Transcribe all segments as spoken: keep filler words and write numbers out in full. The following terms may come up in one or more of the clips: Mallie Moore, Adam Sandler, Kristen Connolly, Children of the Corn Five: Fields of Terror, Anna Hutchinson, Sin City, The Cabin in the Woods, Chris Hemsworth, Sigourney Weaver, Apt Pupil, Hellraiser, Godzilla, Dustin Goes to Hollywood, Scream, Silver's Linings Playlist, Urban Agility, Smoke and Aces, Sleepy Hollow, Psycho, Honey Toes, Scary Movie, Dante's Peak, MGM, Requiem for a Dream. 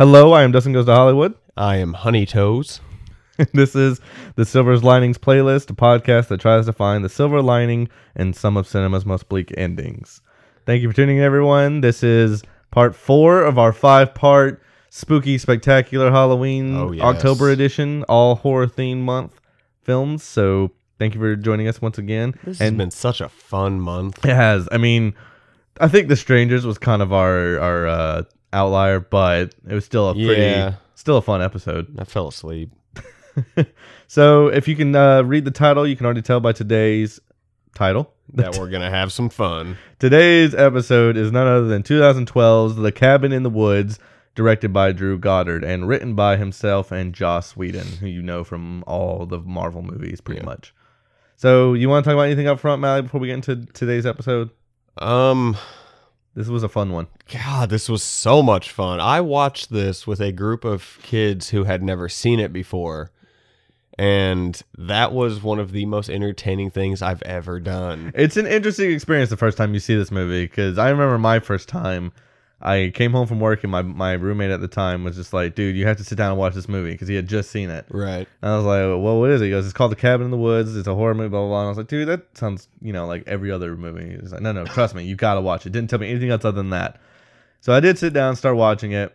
Hello, I am Dustin Goes to Hollywood. I am Honey Toes. This is the Silver's Linings Playlist, a podcast that tries to find the silver lining in some of cinema's most bleak endings. Thank you for tuning in, everyone. This is part four of our five-part spooky, spectacular Halloween oh, yes. October edition, all horror-themed month films. So thank you for joining us once again. This and has been such a fun month. It has. I mean, I think The Strangers was kind of our our uh, outlier, but it was still a pretty, yeah. still a fun episode. I fell asleep. So if you can uh, read the title, you can already tell by today's title that we're going to have some fun. Today's episode is none other than twenty twelve's The Cabin in the Woods, directed by Drew Goddard and written by himself and Joss Whedon, who you know from all the Marvel movies pretty yeah. much. So you want to talk about anything up front, Mally, before we get into today's episode? Um, This was a fun one. God, this was so much fun. I watched this with a group of kids who had never seen it before. And that was one of the most entertaining things I've ever done. It's an interesting experience the first time you see this movie, because I remember my first time, I came home from work and my, my roommate at the time was just like, dude, you have to sit down and watch this movie, because he had just seen it. Right. And I was like, well, what is it? He goes, it's called The Cabin in the Woods. It's a horror movie, blah, blah, blah. And I was like, dude, that sounds, you know, like every other movie. He's like, no, no, trust me. You got to watch it. Didn't tell me anything else other than that. So I did sit down and start watching it.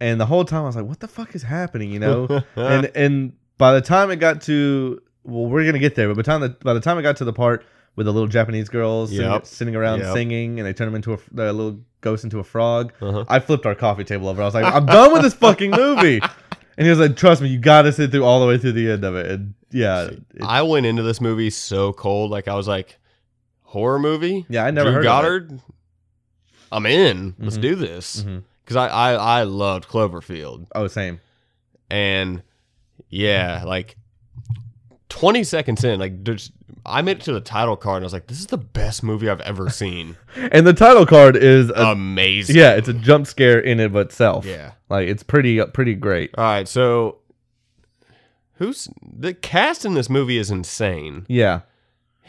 And the whole time I was like, what the fuck is happening, you know? and and by the time it got to, well, we're going to get there. But by the time the, by the time it got to the part with the little Japanese girls yep. sitting around yep. singing, and they turn them into a, a little ghost into a frog. Uh-huh. I flipped our coffee table over. I was like, I'm done with this fucking movie. And he was like, trust me, you got to sit through all the way through the end of it. And yeah. It, I went into this movie so cold. Like, I was like, horror movie? Yeah, I never Drew heard Goddard? Of it. I'm in. Let's mm-hmm. do this. Because mm-hmm. I, I, I loved Cloverfield. Oh, same. And yeah, like twenty seconds in, like, there's. I made it to the title card and I was like, this is the best movie I've ever seen. And the title card is a, amazing. Yeah, it's a jump scare in and of itself. Yeah. Like, it's pretty pretty great. All right, so who's the cast in this movie is insane. Yeah.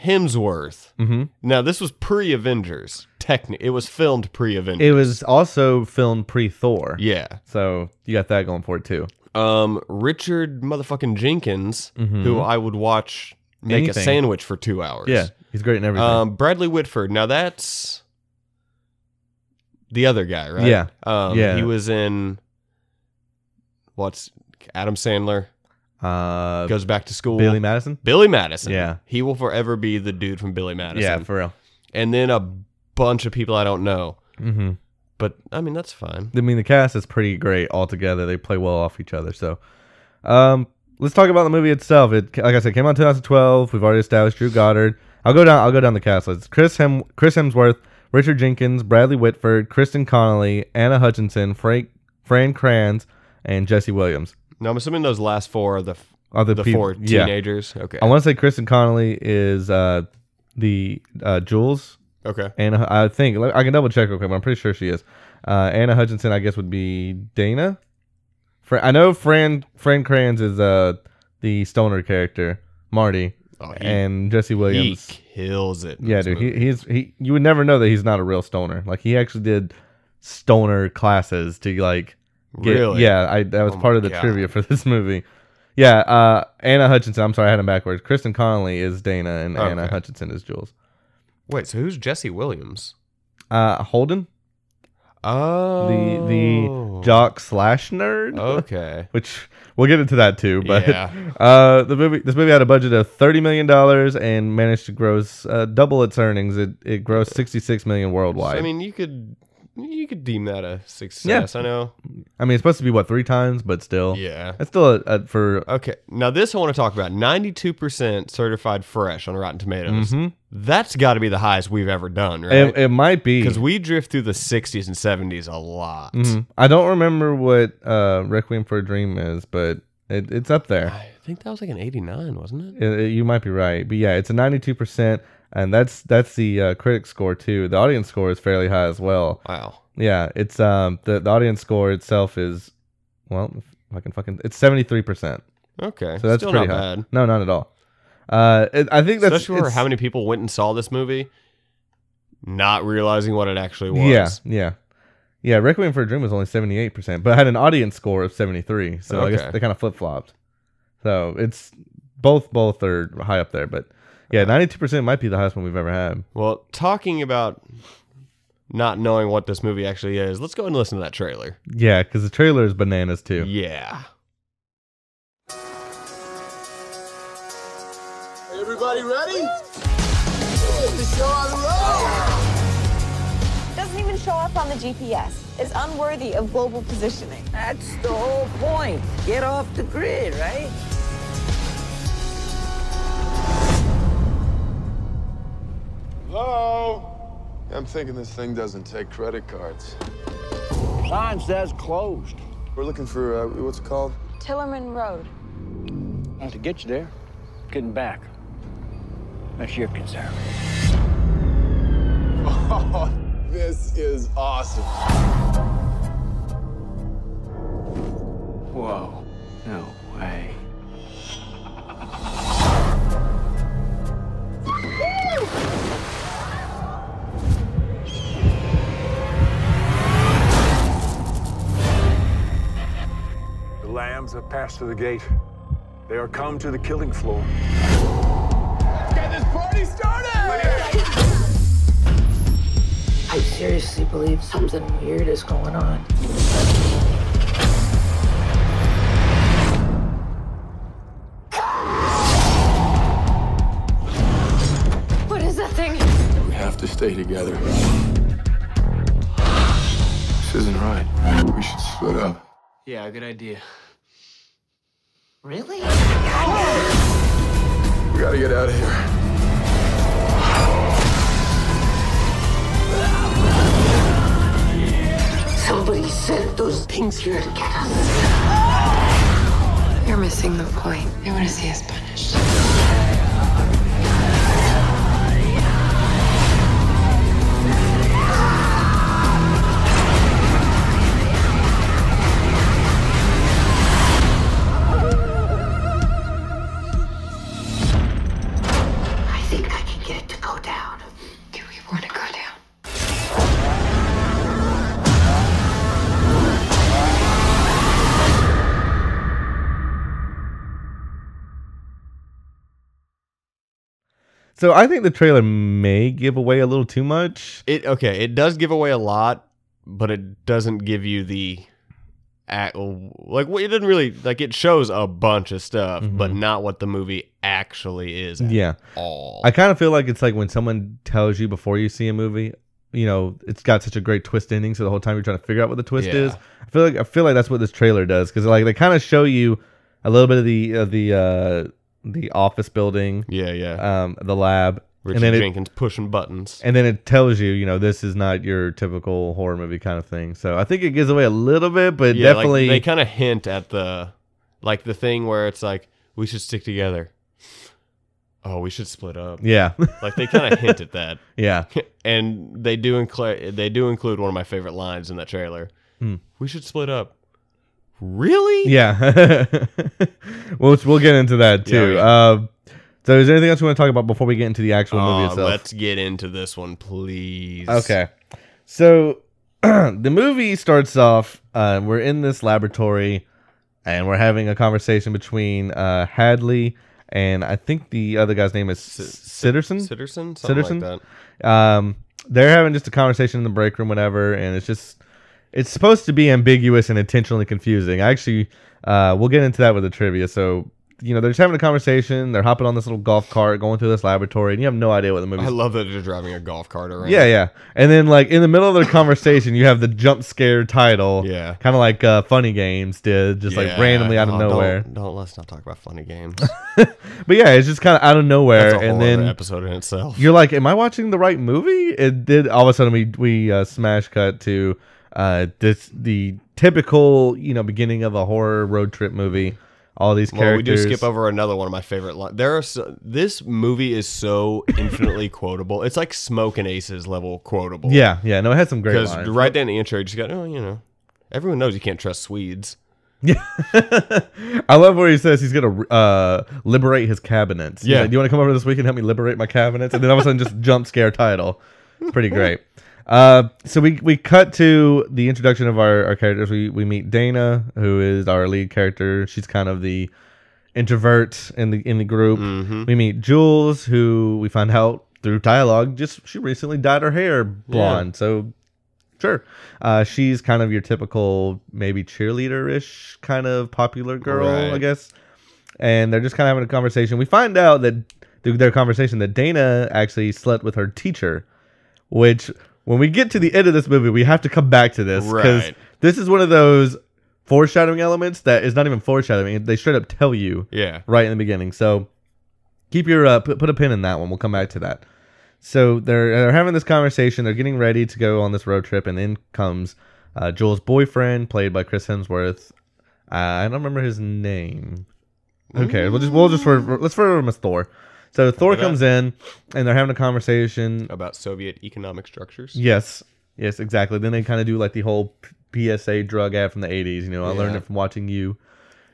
Hemsworth. Mm-hmm. Now, this was pre-Avengers. Technically, it was filmed pre-Avengers. It was also filmed pre-Thor. Yeah. So you got that going for it too. Um Richard motherfucking Jenkins, mm-hmm. who I would watch Make anything. A sandwich for two hours. Yeah, he's great in everything. Um, Bradley Whitford. Now that's the other guy, right? Yeah, um, yeah. He was in what's Adam Sandler uh, goes back to school. Billy Madison. Billy Madison. Yeah, he will forever be the dude from Billy Madison. Yeah, for real. And then a bunch of people I don't know. Mm-hmm. But I mean, that's fine. I mean, the cast is pretty great altogether. They play well off each other. So, um. Let's talk about the movie itself. It, like I said, came out in two thousand twelve. We've already established Drew Goddard. I'll go down. I'll go down the cast list. Chris Hem, Chris Hemsworth, Richard Jenkins, Bradley Whitford, Kristen Connolly, Anna Hutchinson, Frank, Fran Kranz, and Jesse Williams. Now I'm assuming those last four are the are the, the people, four teenagers. Yeah. Okay. I want to say Kristen Connolly is uh, the uh, Jules. Okay. And I think I can double check real quick, but I'm pretty sure she is. Uh, Anna Hutchinson, I guess, would be Dana. I know Fran Fran Kranz is uh the stoner character Marty, oh, he, and Jesse Williams he kills it. Yeah, dude, he, he's he. You would never know that he's not a real stoner. Like, he actually did stoner classes to like get, really. Yeah, I that was oh part of the God. Trivia for this movie. Yeah, uh, Anna Hutchinson. I'm sorry, I had him backwards. Kristen Connolly is Dana, and okay. Anna Hutchinson is Jules. Wait, so who's Jesse Williams? Uh, Holden. Oh, the the jock slash nerd. Okay, which we'll get into that too. But yeah. uh, the movie, this movie had a budget of thirty million dollars and managed to gross uh, double its earnings. It it grossed sixty six million worldwide. So, I mean, you could you could deem that a success. Yeah. I know. I mean, it's supposed to be what three times, but still, yeah, it's still a, a, for okay. Now this I want to talk about ninety two percent certified fresh on Rotten Tomatoes. Mm-hmm. That's got to be the highest we've ever done, right? It, it might be. Because we drift through the sixties and seventies a lot. Mm-hmm. I don't remember what uh, Requiem for a Dream is, but it, it's up there. I think that was like an eighty-nine, wasn't it? It, it you might be right. But yeah, it's a ninety-two percent, and that's that's the uh, critic score, too. The audience score is fairly high as well. Wow. Yeah, it's um the, the audience score itself is, well, if I can fucking, it's seventy-three percent. Okay, so that's still pretty not high. Bad. No, not at all. Uh, it, I think that's especially for how many people went and saw this movie, not realizing what it actually was. Yeah, yeah, Yeah, Requiem for a Dream was only seventy-eight percent, but had an audience score of seventy-three. So okay. I guess they kind of flip-flopped. So it's both both are high up there. But yeah, ninety-two percent might be the highest one we've ever had. Well, talking about not knowing what this movie actually is, let's go and listen to that trailer. Yeah, because the trailer is bananas too. Yeah. Everybody ready? Get the show on the road! Doesn't even show up on the G P S. It's unworthy of global positioning. That's the whole point. Get off the grid, right? Hello? I'm thinking this thing doesn't take credit cards. Sign says closed. We're looking for, uh, what's it called? Tillerman Road. Not to get you there. Getting back. That's your concern. Oh, this is awesome. Whoa. No way. The lambs have passed through the gate. They are come to the killing floor. Let's get this party started! I seriously believe something weird is going on. What is that thing? We have to stay together. This isn't right. We should split up. Yeah, good idea. Really? Oh. We gotta get out of here. Somebody sent those things here to get us. You're missing the point. They want to see us punished. So I think the trailer may give away a little too much. It okay, it does give away a lot, but it doesn't give you the act, like it doesn't really like it shows a bunch of stuff, mm-hmm. but not what the movie actually is. At yeah, all. I kind of feel like it's like when someone tells you before you see a movie, you know, it's got such a great twist ending, so the whole time you're trying to figure out what the twist yeah. is. I feel like I feel like that's what this trailer does, because like they kind of show you a little bit of the of the. Uh, the office building, yeah, yeah, um, the lab, Richard and then it, Jenkins pushing buttons, and then it tells you, you know, this is not your typical horror movie kind of thing. So I think it gives away a little bit, but yeah, definitely like they kind of hint at the, like the thing where it's like we should stick together. Oh, we should split up. Yeah, like they kind of hint at that. Yeah, and they do include they do include one of my favorite lines in that trailer. Mm. We should split up. Really? Yeah. Well, we'll get into that too. Yeah, yeah. Uh, so, is there anything else you want to talk about before we get into the actual uh, movie itself? Let's get into this one, please. Okay. So, the movie starts off. Uh, we're in this laboratory, and we're having a conversation between uh, Hadley and I think the other guy's name is Sitterson. Sitterson. Something like that. Um, they're having just a conversation in the break room, whatever, and it's just. It's supposed to be ambiguous and intentionally confusing. I actually, uh, we'll get into that with the trivia. So, you know, they're just having a conversation. They're hopping on this little golf cart, going through this laboratory, and you have no idea what the movie is. I love that they're driving a golf cart around. Yeah, yeah. And then, like, in the middle of their conversation, you have the jump scare title. Yeah. Kind of like uh, Funny Games did, just, yeah, like, randomly out of nowhere. Don't, don't let's not talk about Funny Games. But, yeah, it's just kind of out of nowhere. That's a whole and then other episode in itself. You're like, am I watching the right movie? It did. All of a sudden, we, we uh, smash cut to... Uh, this the typical, you know, beginning of a horror road trip movie. All these characters. Well, we do skip over another one of my favorite lines. There are so, this movie is so infinitely quotable. It's like Smoke and Aces level quotable. Yeah, yeah. No, it had some great lines. Because right down the intro, you just got, oh, you know, everyone knows you can't trust Swedes. Yeah, I love where he says he's gonna uh, liberate his cabinets. Yeah, like, do you want to come over this week and help me liberate my cabinets? And then all of a sudden, just jump scare title. It's pretty great. Uh, so we, we cut to the introduction of our, our characters. We, we meet Dana, who is our lead character. She's kind of the introvert in the in the group. Mm-hmm. We meet Jules, who we find out through dialogue, just she recently dyed her hair blonde. Yeah. So sure. Uh, she's kind of your typical maybe cheerleader-ish kind of popular girl, right. I guess. And they're just kind of having a conversation. We find out that through their conversation that Dana actually slept with her teacher, which when we get to the end of this movie, we have to come back to this. Because right. this is one of those foreshadowing elements that is not even foreshadowing. They straight up tell you yeah. right in the beginning. So keep your uh, put, put a pin in that one. We'll come back to that. So they're, they're having this conversation. They're getting ready to go on this road trip. And in comes uh, Joel's boyfriend, played by Chris Hemsworth. Uh, I don't remember his name. Okay, we'll just we'll just refer, let's refer to him as Thor. So Thor comes in, and they're having a conversation about Soviet economic structures. Yes, yes, exactly. Then they kind of do like the whole P S A drug ad from the eighties. You know, yeah. I learned it from watching you,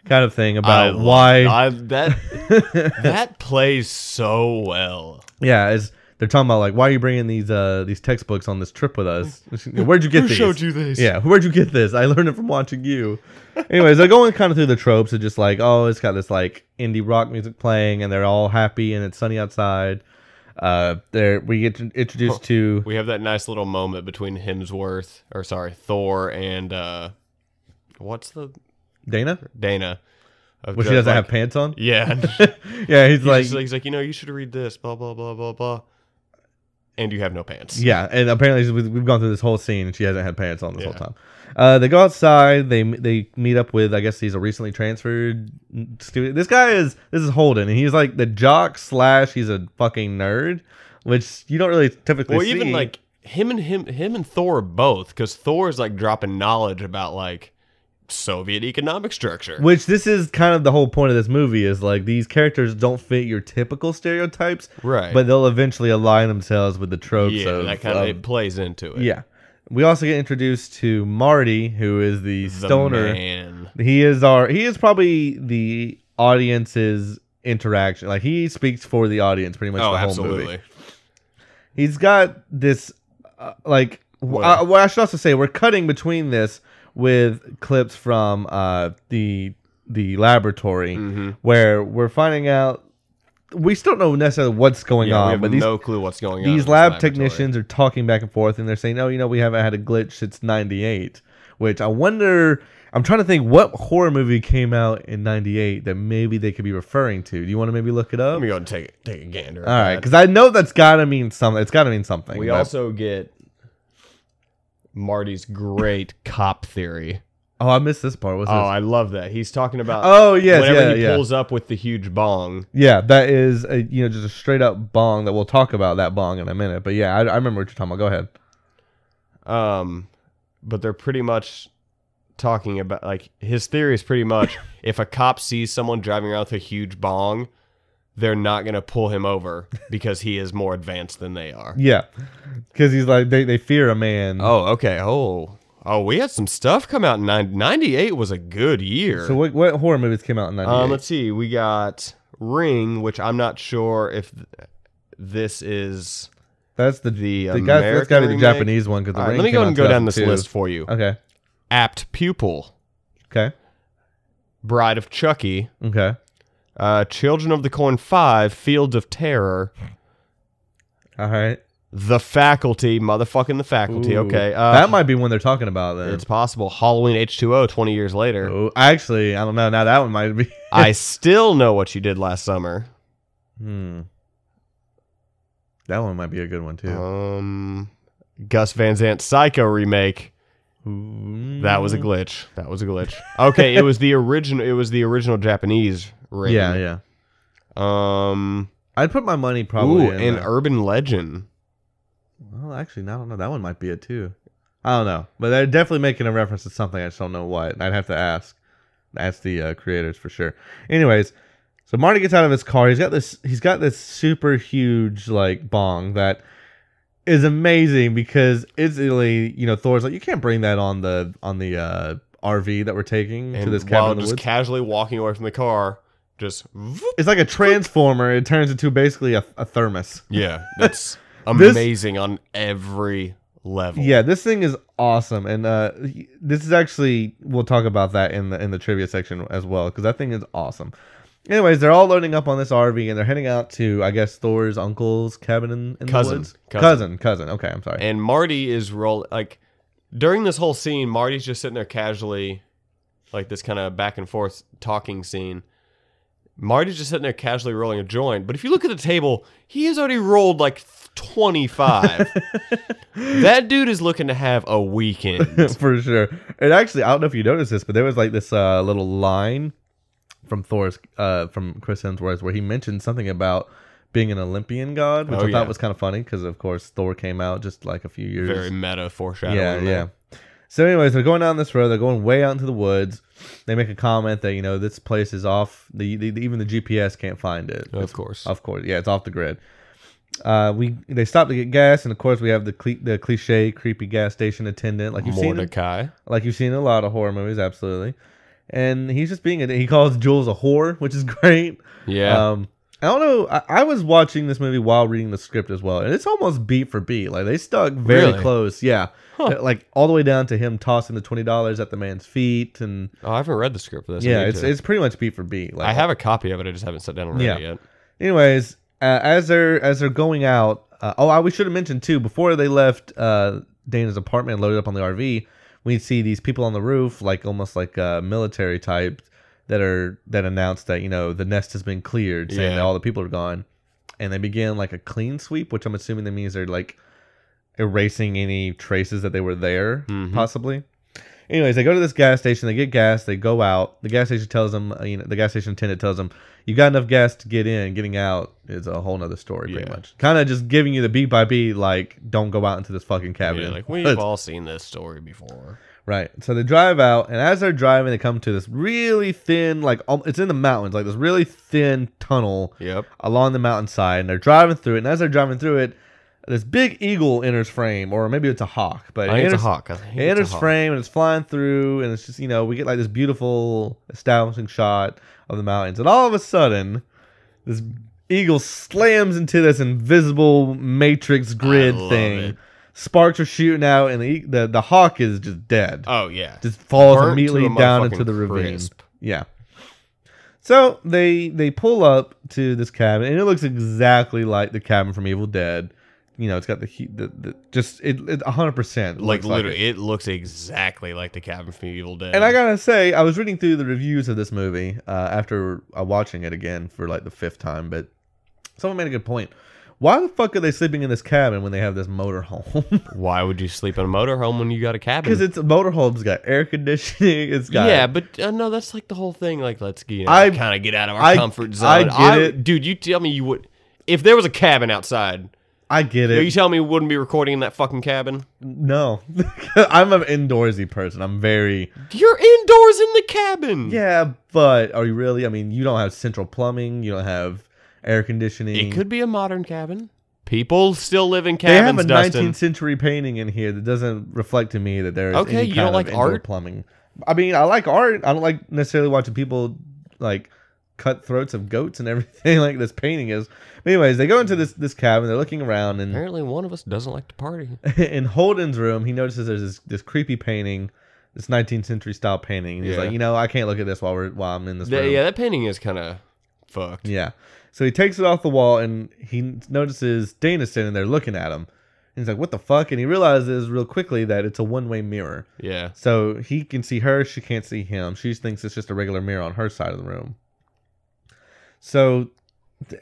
kind of thing about I why I, that that plays so well. Yeah, as they're talking about like why are you bringing these uh these textbooks on this trip with us? Where'd you get Who these? Who showed you this? Yeah, where'd you get this? I learned it from watching you. Anyways, they're going kind of through the tropes of just like, oh, it's got this like indie rock music playing, and they're all happy, and it's sunny outside. Uh, there we get introduced huh. to. We have that nice little moment between Hemsworth, or sorry, Thor, and uh, what's the Dana? Dana. Well, she doesn't like, have pants on. Yeah, yeah. He's, he's like, just, he's like, you know, you should read this, blah blah blah blah blah. And you have no pants. Yeah, and apparently we've gone through this whole scene, and she hasn't had pants on this yeah. whole time. Uh, they go outside. They they meet up with, I guess he's a recently transferred student. This guy is this is Holden, and he's like the jock slash he's a fucking nerd, which you don't really typically. Well, see. Even like him and him him and Thor both, because Thor is like dropping knowledge about like Soviet economic structure. Which this is kind of the whole point of this movie is like these characters don't fit your typical stereotypes, right? But they'll eventually align themselves with the tropes. Yeah, of, that kind of um, it plays into it. Yeah. We also get introduced to Marty, who is the, the stoner. Man. He is our he is probably the audience's interaction. Like he speaks for the audience pretty much oh, the whole absolutely. Movie. He's got this uh, like what? I, well, I should also say we're cutting between this with clips from uh, the the laboratory mm-hmm. where we're finding out. We still don't know necessarily what's going yeah, on. We have but these, no clue what's going on. These lab technicians are talking back and forth, and they're saying, "Oh, you know, we haven't had a glitch since ninety-eight." Which I wonder. I'm trying to think what horror movie came out in ninety-eight that maybe they could be referring to. Do you want to maybe look it up? Let me go and take take a gander. All right, because I know that's got to mean something. It's got to mean something. We also get Marty's great cop theory. Oh, I missed this part. What's oh, this? I love that. He's talking about oh yes, whenever yeah, he yeah. pulls up with the huge bong. Yeah, that is a, you know just a straight up bong that we'll talk about that bong in a minute. But yeah, I, I remember what you're talking about. Go ahead. Um, but they're pretty much talking about like his theory is pretty much if a cop sees someone driving around with a huge bong, they're not going to pull him over because he is more advanced than they are. Yeah, because he's like they they fear a man. Oh, okay. Oh. Oh, we had some stuff come out in ninety-eight was a good year. So what, what horror movies came out in ninety-eight? Um, let's see. We got Ring, which I'm not sure if th this is That's the the, the guys, That's got to be the Japanese one. Cause the All right, Ring let me go and go down this list for you. Okay. Apt Pupil. Okay. Bride of Chucky. Okay. Uh, Children of the Corn five, Fields of Terror. All right. The Faculty, motherfucking The Faculty. Ooh, okay, uh, that might be one they're talking about. Then it's possible. Halloween H two O, twenty years later. Oh, actually, I don't know. Now that one might be. I Still Know What You Did Last Summer. Hmm. That one might be a good one too. Um, Gus Van Sant's Psycho remake. Ooh. That was a glitch. That was a glitch. Okay, it was the original. It was the original Japanese ring. Yeah, yeah. Um, I'd put my money probably. Ooh, in an that. Urban Legend. Well, actually, I don't know. That one might be it, too. I don't know. But they're definitely making a reference to something. I just don't know what. I'd have to ask. Ask the uh, creators for sure. Anyways, so Marty gets out of his car. He's got this He's got this super huge, like, bong that is amazing because instantly, you know, Thor's like, you can't bring that on the on the uh, R V that we're taking and to this cabin in the woods. While just casually walking away from the car, just... Whoop, it's like a transformer. Whoop. It turns into basically a, a thermos. Yeah, that's... Amazing this, on every level. Yeah, this thing is awesome, and uh, this is actually, we'll talk about that in the in the trivia section as well, because that thing is awesome. Anyways, they're all loading up on this R V, and they're heading out to, I guess, Thor's uncle's cabin in, in cousin, the woods? Cousin. Cousin, cousin. Okay, I'm sorry. And Marty is, roll like, during this whole scene, Marty's just sitting there casually, like this kind of back and forth talking scene. Marty's just sitting there casually rolling a joint, but if you look at the table, he has already rolled like twenty-five. That dude is looking to have a weekend. For sure. And actually, I don't know if you noticed this, but there was like this uh, little line from Thor's, uh, from Chris Hemsworth, where he mentioned something about being an Olympian god, which oh, I yeah. thought was kind of funny because, of course, Thor came out just like a few years. Very meta foreshadowing. Yeah, there. yeah. So anyways, they're going down this road. They're going way out into the woods. They make a comment that, you know, this place is off. The, the, the even the G P S can't find it. Of it's, course. Of course. Yeah, it's off the grid. Uh, we They stop to get gas. And, of course, we have the cli the cliche creepy gas station attendant. Like you've Mordecai. Seen in, like you've seen in a lot of horror movies. Absolutely. And he's just being a, he calls Jules a whore, which is great. Yeah. Um, I don't know. I, I was watching this movie while reading the script as well, and it's almost beat for beat. Like they stuck very really? close, yeah. Huh. Like all the way down to him tossing the twenty dollars at the man's feet, and oh, I haven't read the script for this. Yeah, it's to. it's pretty much beat for beat. Like, I have a copy of it. I just haven't sat down and read yeah. it yet. Anyways, uh, as they're as they're going out, uh, oh, I we should have mentioned too before they left uh, Dana's apartment, loaded up on the R V. We see these people on the roof, like almost like uh, military type. That are that announce that, you know, the nest has been cleared, saying yeah. that all the people are gone, and they begin like a clean sweep, which I'm assuming that means they're like erasing any traces that they were there, mm-hmm. possibly. Anyways, they go to this gas station, they get gas, they go out. The gas station tells them, you know, the gas station attendant tells them, you got enough gas to get in. Getting out is a whole nother story, yeah. pretty much. Kind of just giving you the beat by beat, like don't go out into this fucking cabin. Yeah, like we've but, all seen this story before. Right, so they drive out, and as they're driving, they come to this really thin, like, it's in the mountains, like this really thin tunnel yep. along the mountainside, and they're driving through it, and as they're driving through it, this big eagle enters frame, or maybe it's a hawk, but I it think enters, it's a hawk. I think it enters a hawk. frame, and it's flying through, and it's just, you know, we get like this beautiful establishing shot of the mountains, and all of a sudden, this eagle slams into this invisible matrix grid thing. It. Sparks are shooting out, and the, the the hawk is just dead. Oh yeah, just falls Burnt immediately down into the ravine. Crisp. Yeah. So they they pull up to this cabin, and it looks exactly like the cabin from Evil Dead. You know, it's got the heat, the, the just it a hundred percent. Like literally, like it. it looks exactly like the cabin from Evil Dead. And I gotta say, I was reading through the reviews of this movie uh, after uh, watching it again for like the fifth time, but someone made a good point. Why the fuck are they sleeping in this cabin when they have this motorhome? Why would you sleep in a motorhome when you got a cabin? Because it's a motorhome's got air conditioning. It's got yeah, but uh, no, that's like the whole thing. Like let's you know, kind of get out of our I, comfort zone. I get I, it, dude. You tell me you would if there was a cabin outside. I get it. Are you telling me we wouldn't be recording in that fucking cabin? No, I'm an indoorsy person. I'm very. You're indoors in the cabin. Yeah, but are you really? I mean, you don't have central plumbing. You don't have. Air conditioning. It could be a modern cabin. People still live in cabins. They have a Dustin. nineteenth century painting in here that doesn't reflect to me that there is okay, any you kind don't like of art plumbing. I mean, I like art. I don't like necessarily watching people like cut throats of goats and everything like this painting is. But anyways, they go into this this cabin. They're looking around, and apparently one of us doesn't like to party. In Holden's room, he notices there's this this creepy painting. This nineteenth century style painting. And he's yeah. like, you know, I can't look at this while we're while I'm in this room. Yeah, that painting is kind of fucked. Yeah. So he takes it off the wall, and he notices Dana standing there looking at him. And he's like, what the fuck? And he realizes real quickly that it's a one-way mirror. Yeah. So he can see her. She can't see him. She thinks it's just a regular mirror on her side of the room. So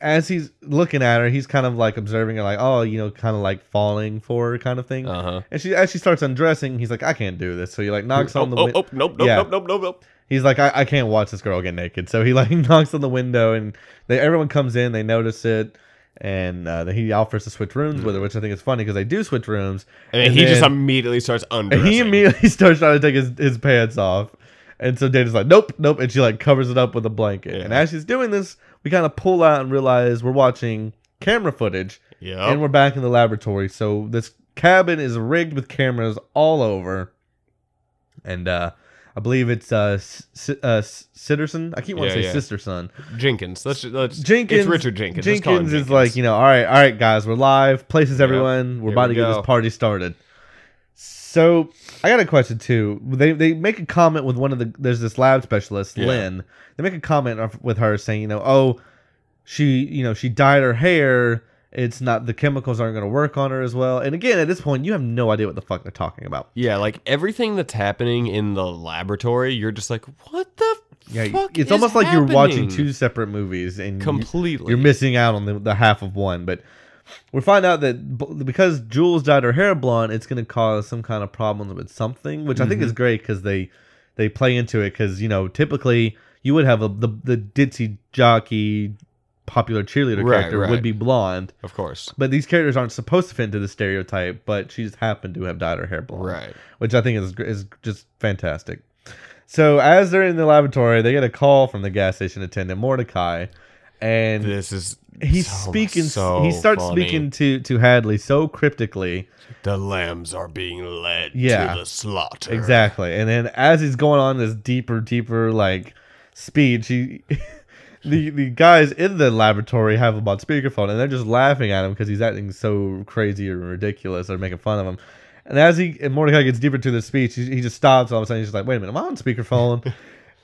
as he's looking at her, he's kind of like observing her like, oh, you know, kind of like falling for her kind of thing. Uh-huh. And she, as she starts undressing, he's like, I can't do this. So he like knocks oh, on the oh, window. Oh, nope, nope, yeah. nope, nope, nope, nope. He's like, I, I can't watch this girl get naked. So he like knocks on the window, and they everyone comes in. They notice it, and uh, he offers to switch rooms with her, which I think is funny because they do switch rooms. And, and he then, just immediately starts undressing. He immediately starts trying to take his, his pants off. And so Dana's like, nope, nope. And she like covers it up with a blanket. Yeah. And as she's doing this, we kind of pull out and realize we're watching camera footage. Yep. And we're back in the laboratory. So this cabin is rigged with cameras all over. And, uh... I believe it's uh, S uh Sitterson. I keep wanting yeah, to say yeah. Sisterson. Jenkins. That's that's Jenkins. It's Richard Jenkins. Jenkins, Jenkins is Jenkins. Like, you know, all right, all right, guys, we're live. Places, everyone. Yep. We're Here about we to go. get this party started. So I got a question too. They they make a comment with one of the there's this lab specialist, yeah. Lynn. They make a comment with her saying, you know, oh, she you know she dyed her hair. It's not the chemicals aren't going to work on her as well. And again, at this point, you have no idea what the fuck they're talking about. Yeah, like everything that's happening in the laboratory, you're just like, what the yeah, fuck? It's is almost like happening? You're watching two separate movies and completely you're, you're missing out on the, the half of one. But we find out that b because Jules dyed her hair blonde, it's going to cause some kind of problems with something, which mm-hmm. I think is great because they they play into it. Because you know, typically you would have a, the the ditzy jockey. Popular cheerleader right, character right. would be blonde, of course, but these characters aren't supposed to fit into the stereotype, but she just happened to have dyed her hair blonde, right, which I think is is just fantastic. So as they're in the laboratory, they get a call from the gas station attendant Mordecai, and this is he's so, speaking so he starts funny. speaking to to Hadley so cryptically. The lambs are being led yeah, to the slaughter. Exactly. And then as he's going on this deeper deeper like speech, he The the guys in the laboratory have him on speakerphone, and they're just laughing at him because he's acting so crazy or ridiculous. They're making fun of him. And as he and Mordecai gets deeper into the speech, he, he just stops. All of a sudden, he's just like, wait a minute, am I on speakerphone?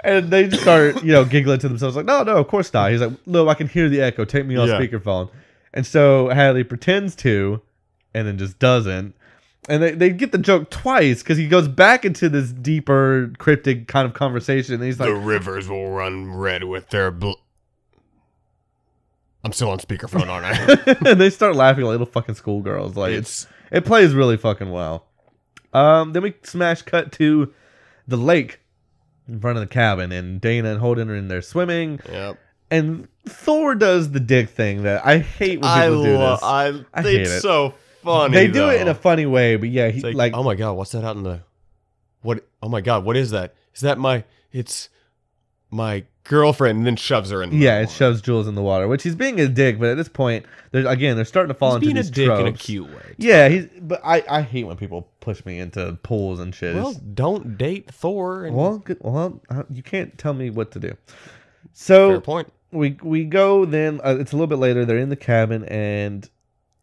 And they just start, you know, giggling to themselves, like, no, no, of course not. He's like, no, I can hear the echo. Take me on yeah. speakerphone. And so Hadley pretends to, and then just doesn't. And they, they get the joke twice because he goes back into this deeper, cryptic kind of conversation. And he's like, the rivers will run red with their bl I'm still on speakerphone, aren't I? And they start laughing like little fucking schoolgirls. Like it's, it's it plays really fucking well. Um, then we smash cut to the lake in front of the cabin, and Dana and Holden are in there swimming. Yep. And Thor does the dick thing that I hate when people I do this. I, I hate it's it. So funny. They do though. It in a funny way, but yeah, he like, like, oh my god, what's that out in the? What? Oh my god, what is that? Is that my? It's my. Girlfriend, and then shoves her in the yeah, water. It shoves Jules in the water, which he's being a dick, but at this point, they're, again, they're starting to fall he's into being these a dick tropes. In a cute way. Yeah, he's, but I, I hate when people push me into pools and shit. Well, don't date Thor. And well, good, well, you can't tell me what to do. So fair point. We, we go then, uh, it's a little bit later, they're in the cabin, and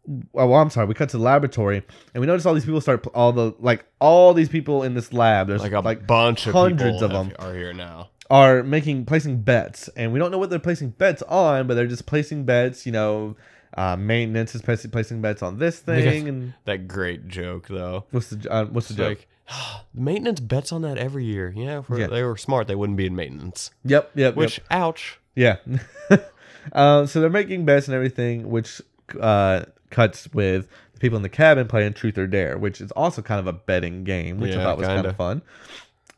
oh, well, I'm sorry, we cut to the laboratory, and we notice all these people start, all the, like, all these people in this lab, there's like a like bunch of hundreds of them are here now. Are making placing bets, and we don't know what they're placing bets on, but they're just placing bets. You know, uh, maintenance is placing bets on this thing, and that great joke though. What's the uh, what's the joke? Like, oh, maintenance bets on that every year. Yeah, if we're, yeah, they were smart, they wouldn't be in maintenance. Yep, yep. Which yep. ouch. Yeah. um, so they're making bets and everything, which uh, cuts with the people in the cabin playing Truth or Dare, which is also kind of a betting game, which yeah, I thought was kind of fun.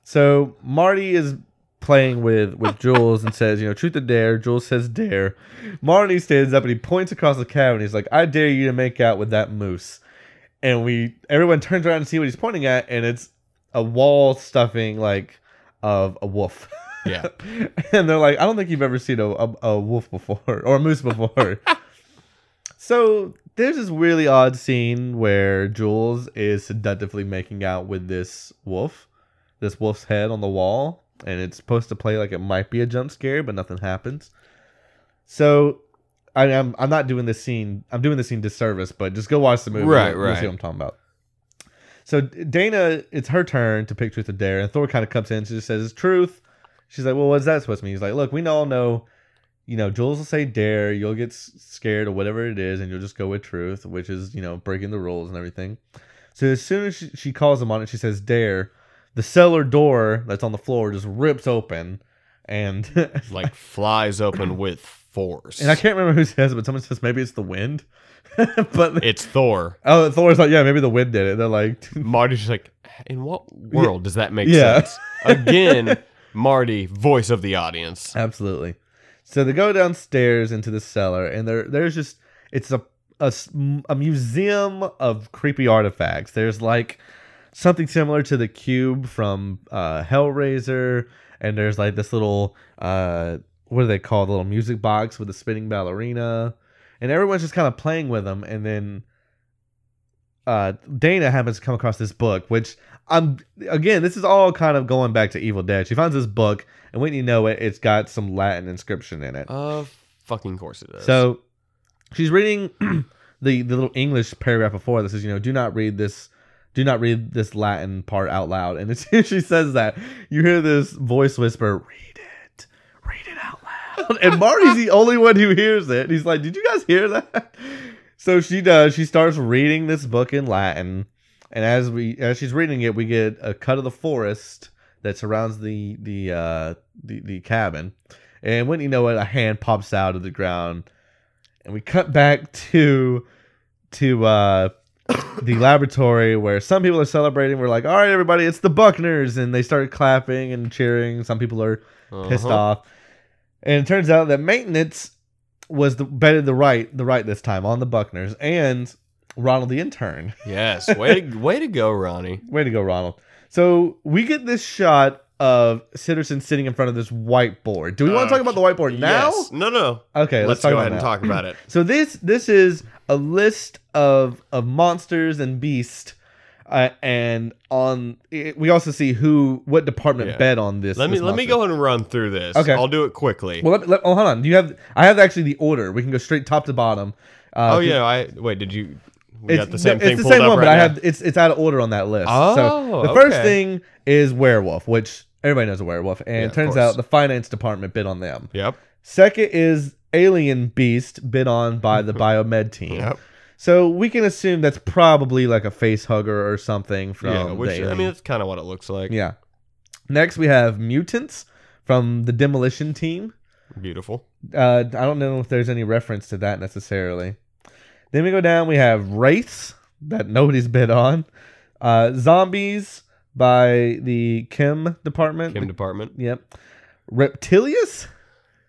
So Marty is playing with with Jules and says, you know, truth or dare. Jules says dare. Marty stands up and he points across the cabin. He's like, I dare you to make out with that moose. And we everyone turns around to see what he's pointing at, and it's a wall stuffing like of a wolf. Yeah. And they're like, I don't think you've ever seen a, a, a wolf before or a moose before. So there's this really odd scene where Jules is seductively making out with this wolf, this wolf's head on the wall. And it's supposed to play like it might be a jump scare, but nothing happens. So I, I'm I'm not doing this scene. I'm doing this scene disservice, but just go watch the movie. Right, right. You'll see what I'm talking about. So Dana, it's her turn to pick Truth or Dare, and Thor kind of comes in. She just says, it's truth. She's like, well, what's that supposed to mean? He's like, look, we all know, you know, Jules will say dare. You'll get scared or whatever it is, and you'll just go with truth, which is, you know, breaking the rules and everything. So as soon as she, she calls him on it, she says dare. The cellar door that's on the floor just rips open and like flies open with force. And I can't remember who says it, but someone says maybe it's the wind. But it's Thor. Oh, Thor's like, yeah, maybe the wind did it. They're like, Marty's just like, in what world does that make yeah. sense? Again, Marty, voice of the audience. Absolutely. So they go downstairs into the cellar, and there there's just it's a a, a museum of creepy artifacts. There's like something similar to the cube from uh, Hellraiser, and there's like this little uh, what do they call the little music box with the spinning ballerina, and everyone's just kind of playing with them. And then uh, Dana happens to come across this book, which I'm again, this is all kind of going back to Evil Dead. She finds this book, and when you know it, it's got some Latin inscription in it. Of uh, fucking course it is. So she's reading the the little English paragraph before this is you know do not read this. do not read this Latin part out loud. And as soon as she says that, you hear this voice whisper, read it, read it out loud. And Marty's the only one who hears it. He's like, did you guys hear that? So she does. She starts reading this book in Latin. And as we as she's reading it, we get a cut of the forest that surrounds the the uh, the, the cabin. And when you know it, a hand pops out of the ground. And we cut back to to uh, the laboratory where some people are celebrating. We're like, all right, everybody, it's the Buckners. And they start clapping and cheering. Some people are uh-huh. pissed off. And it turns out that maintenance was the better the right the right this time on the Buckners. And Ronald the intern. Yes. Way to, way to go, Ronnie. Way to go, Ronald. So we get this shot of Sitterson sitting in front of this whiteboard. Do we uh, want to talk about the whiteboard now? Yes. No, no. Okay, let's, let's talk go about ahead and talk about it. So this this is a list of of monsters and beasts, uh, and on it, we also see who what department yeah. bet on this. Let me this let monster. me go ahead and run through this. Okay, I'll do it quickly. Well, let, let, oh hold on. Do you have? I have actually the order. We can go straight top to bottom. Uh, oh yeah. I wait. Did you? We it's, got the same no, thing it's the pulled same up one, right but now. I have it's it's out of order on that list. Oh, so the okay. first thing is werewolf, which everybody knows a werewolf, and yeah, it turns out the finance department bid on them. Yep. Second is alien beast, bid on by the biomed team. Yep. So we can assume that's probably like a face hugger or something from. Yeah, which the I mean that's kind of what it looks like. Yeah. Next we have mutants from the demolition team. Beautiful. Uh, I don't know if there's any reference to that necessarily. Then we go down, we have wraiths that nobody's bid on. Uh, zombies by the Chem department. Chem department. Yep. Reptilius,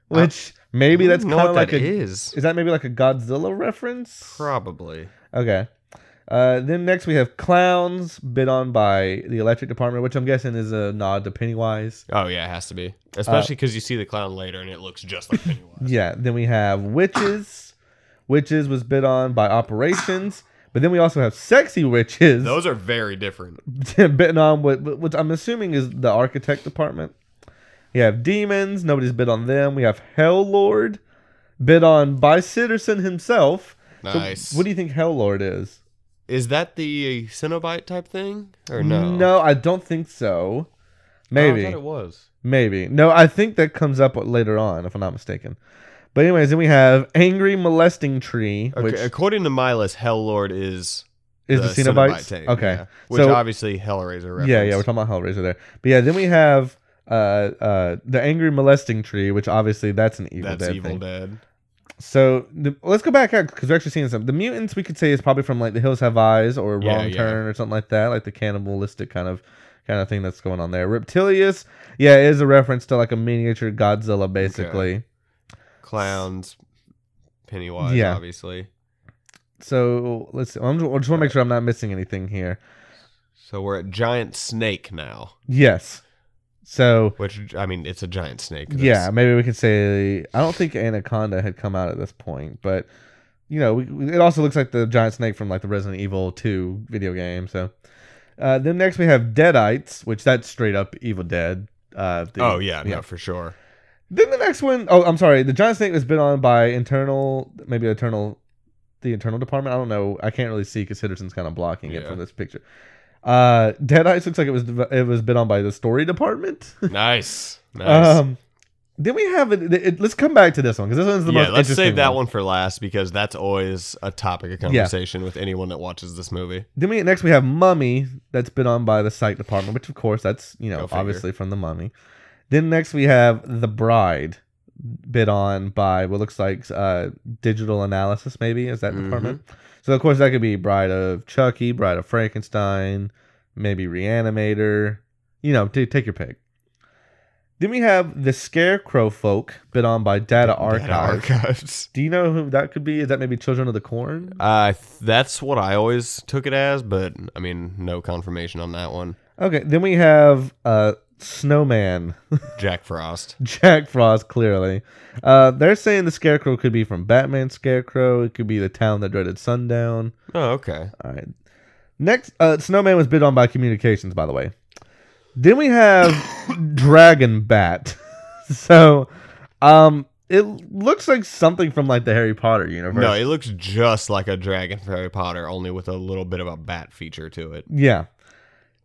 which uh, maybe that's kind of like that a... Is. is that maybe like a Godzilla reference? Probably. Okay. Uh, then next we have clowns bid on by the electric department, which I'm guessing is a nod to Pennywise. Oh, yeah, it has to be. Especially because uh, you see the clown later and it looks just like Pennywise. Yeah. Then we have witches. Witches was bid on by operations, but then we also have sexy witches. Those are very different. Bid on what, which I'm assuming is the architect department. You have demons. Nobody's bid on them. We have Hell Lord, bid on by Sitterson himself. Nice. So what do you think Hell Lord is? Is that the Cenobite type thing, or no? No, I don't think so. Maybe. Oh, I thought it was. Maybe. No, I think that comes up later on, if I'm not mistaken. But anyways, then we have Angry Molesting Tree. Okay, which, according to my list, Hell Lord is is the Cenobite team. Okay, yeah, which so, obviously Hellraiser reference. Yeah, yeah, we're talking about Hellraiser there. But yeah, then we have uh, uh, the Angry Molesting Tree, which obviously that's an Evil that's Dead Evil thing. Dead. So the, let's go back because we're actually seeing some. The mutants we could say is probably from like The Hills Have Eyes or Wrong yeah, yeah. Turn or something like that, like the cannibalistic kind of. Kind of thing that's going on there. Reptilius, yeah, is a reference to like a miniature Godzilla, basically. Okay. Clowns, Pennywise, yeah. obviously. So let's see. I'm just, I just want to make sure I'm not missing anything here. So we're at giant snake now. Yes. So, which I mean, it's a giant snake. That's... Yeah, maybe we could say. I don't think Anaconda had come out at this point, but you know, we, it also looks like the giant snake from like the Resident Evil two video game. So. Uh, then next we have Deadites, which that's straight up Evil Dead. Uh, the, oh, yeah, yeah, no, for sure. Then the next one, oh, I'm sorry. The giant snake was bid on by internal, maybe internal, the internal department. I don't know. I can't really see because Sitterson's kind of blocking yeah. it from this picture. Uh, Deadites looks like it was it was bid on by the story department. Nice. Nice. Um, then we have, it, it, let's come back to this one because this one's the yeah, most let's interesting save that one. one for last because that's always a topic of conversation yeah. with anyone that watches this movie. Then we, next we have Mummy that's been on by the psych department, which of course that's, you know, obviously from The Mummy. Then next we have The Bride bid on by what looks like uh, digital analysis maybe is that mm-hmm. department. So of course that could be Bride of Chucky, Bride of Frankenstein, maybe Reanimator, you know, t take your pick. Then we have the Scarecrow folk bid on by Data Archives. Data Archives. Do you know who that could be? Is that maybe Children of the Corn? Uh, that's what I always took it as, but I mean, no confirmation on that one. Okay, then we have uh, Snowman. Jack Frost. Jack Frost, clearly. Uh, they're saying the Scarecrow could be from Batman Scarecrow. It could be the town that dreaded sundown. Oh, okay. All right. Next, uh, Snowman was bid on by Communications, by the way. Then we have Dragon Bat. So, um, It looks like something from like the Harry Potter universe. No, it looks just like a dragon for Harry Potter, only with a little bit of a bat feature to it. Yeah.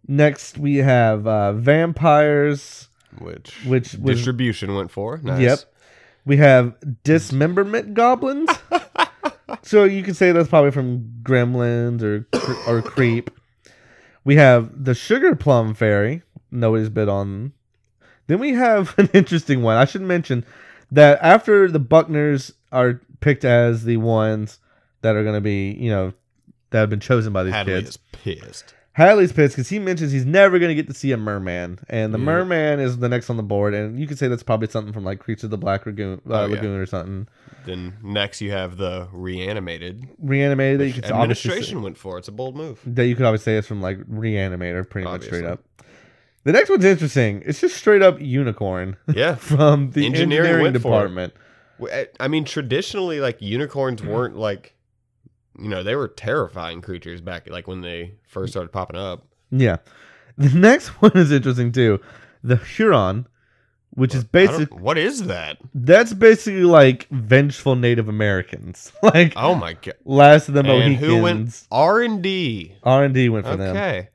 Next, we have uh, Vampires. Which, which, which distribution went for. Nice. Yep. We have Dismemberment Goblins. So you could say that's probably from Gremlins or or Creep. We have the Sugar Plum Fairy. Nobody's bid on. Then we have an interesting one. I should mention that after the Buckners are picked as the ones that are going to be, you know, that have been chosen by these Hadley kids. Hadley is pissed. Hadley's pissed because he mentions he's never going to get to see a merman. And the yeah. merman is the next on the board. And you could say that's probably something from like Creature of the Black Lagoon, uh, oh, yeah. Lagoon or something. Then next you have the Reanimated. Reanimated. That you could administration say, went for. It's a bold move. That you could always say it's from like Reanimator pretty obviously. Much straight up. The next one's interesting. It's just straight up unicorn. Yeah. From the engineering, engineering department. I mean, traditionally, like, unicorns weren't like, you know, they were terrifying creatures back like when they first started popping up. Yeah. The next one is interesting too. The Huron, which well, is basically what is that? That's basically like vengeful Native Americans. Like, oh my god, Last of the Mohicans. And who went R and D? R and D went for okay. them. Okay.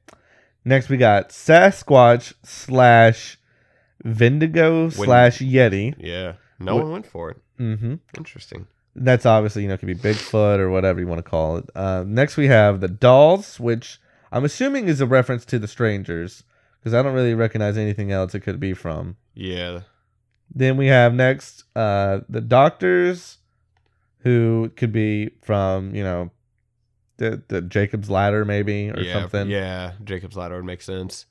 Next, we got Sasquatch slash Wendigo slash Yeti. Yeah. No what? one went for it. Mm-hmm. Interesting. That's obviously, you know, it could be Bigfoot or whatever you want to call it. Uh, next, we have the Dolls, which I'm assuming is a reference to The Strangers, because I don't really recognize anything else it could be from. Yeah. Then we have next uh, the Doctors, who could be from, you know, The, the Jacob's Ladder, maybe, or yeah, something. Yeah, Jacob's Ladder would make sense.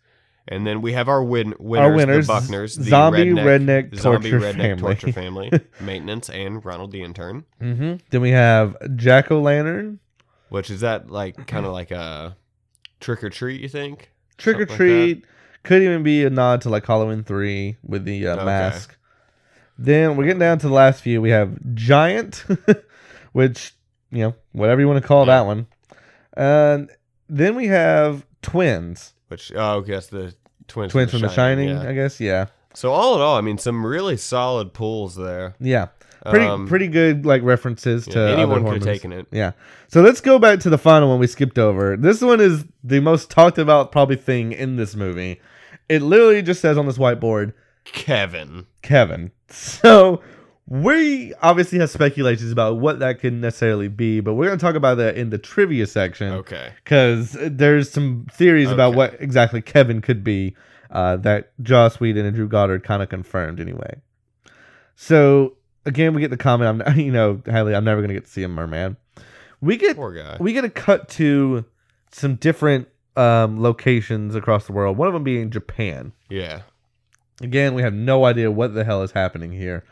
And then we have our win winners, our winners the Buckners, the Zombie Redneck, redneck Zombie Torture Redneck Family, torture family Maintenance, and Ronald the Intern. Mm-hmm. Then we have Jack O'Lantern. Which is that, like, kind of like a trick or treat, you think? Trick something or treat. Like could even be a nod to, like, Halloween three with the uh, okay. mask. Then we're getting down to the last few. We have Giant, which, you know, whatever you want to call yeah. that one. And then we have twins, which oh, I guess the twins, twins from The Shining, yeah. I guess, yeah. So all in all, I mean, some really solid pools there. Yeah, pretty um, pretty good like references yeah, to anyone could have taken it. Yeah. So let's go back to the final one we skipped over. This one is the most talked about probably thing in this movie. It literally just says on this whiteboard, Kevin. Kevin. So. We obviously have speculations about what that could necessarily be, but we're going to talk about that in the trivia section. Okay. Because there's some theories okay. about what exactly Kevin could be uh, that Joss Whedon and Drew Goddard kind of confirmed anyway. So, again, we get the comment, I'm, you know, Hadley, I'm never going to get to see a merman. We get, Poor guy. We get a cut to some different um, locations across the world, one of them being Japan. Yeah. Again, we have no idea what the hell is happening here.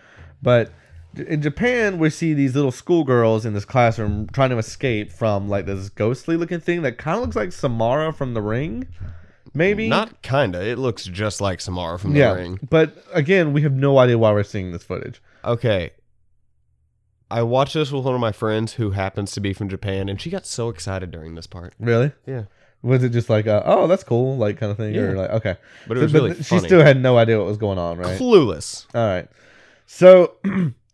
But in Japan, we see these little schoolgirls in this classroom trying to escape from like this ghostly looking thing that kind of looks like Samara from The Ring, maybe? Not kind of. It looks just like Samara from The yeah, Ring. But again, we have no idea why we're seeing this footage. Okay. I watched this with one of my friends who happens to be from Japan, and she got so excited during this part. Really? Yeah. Was it just like, a, oh, that's cool, like kind of thing? Yeah. Or like, okay. But it was so, really but funny. She still had no idea what was going on, right? Clueless. All right. So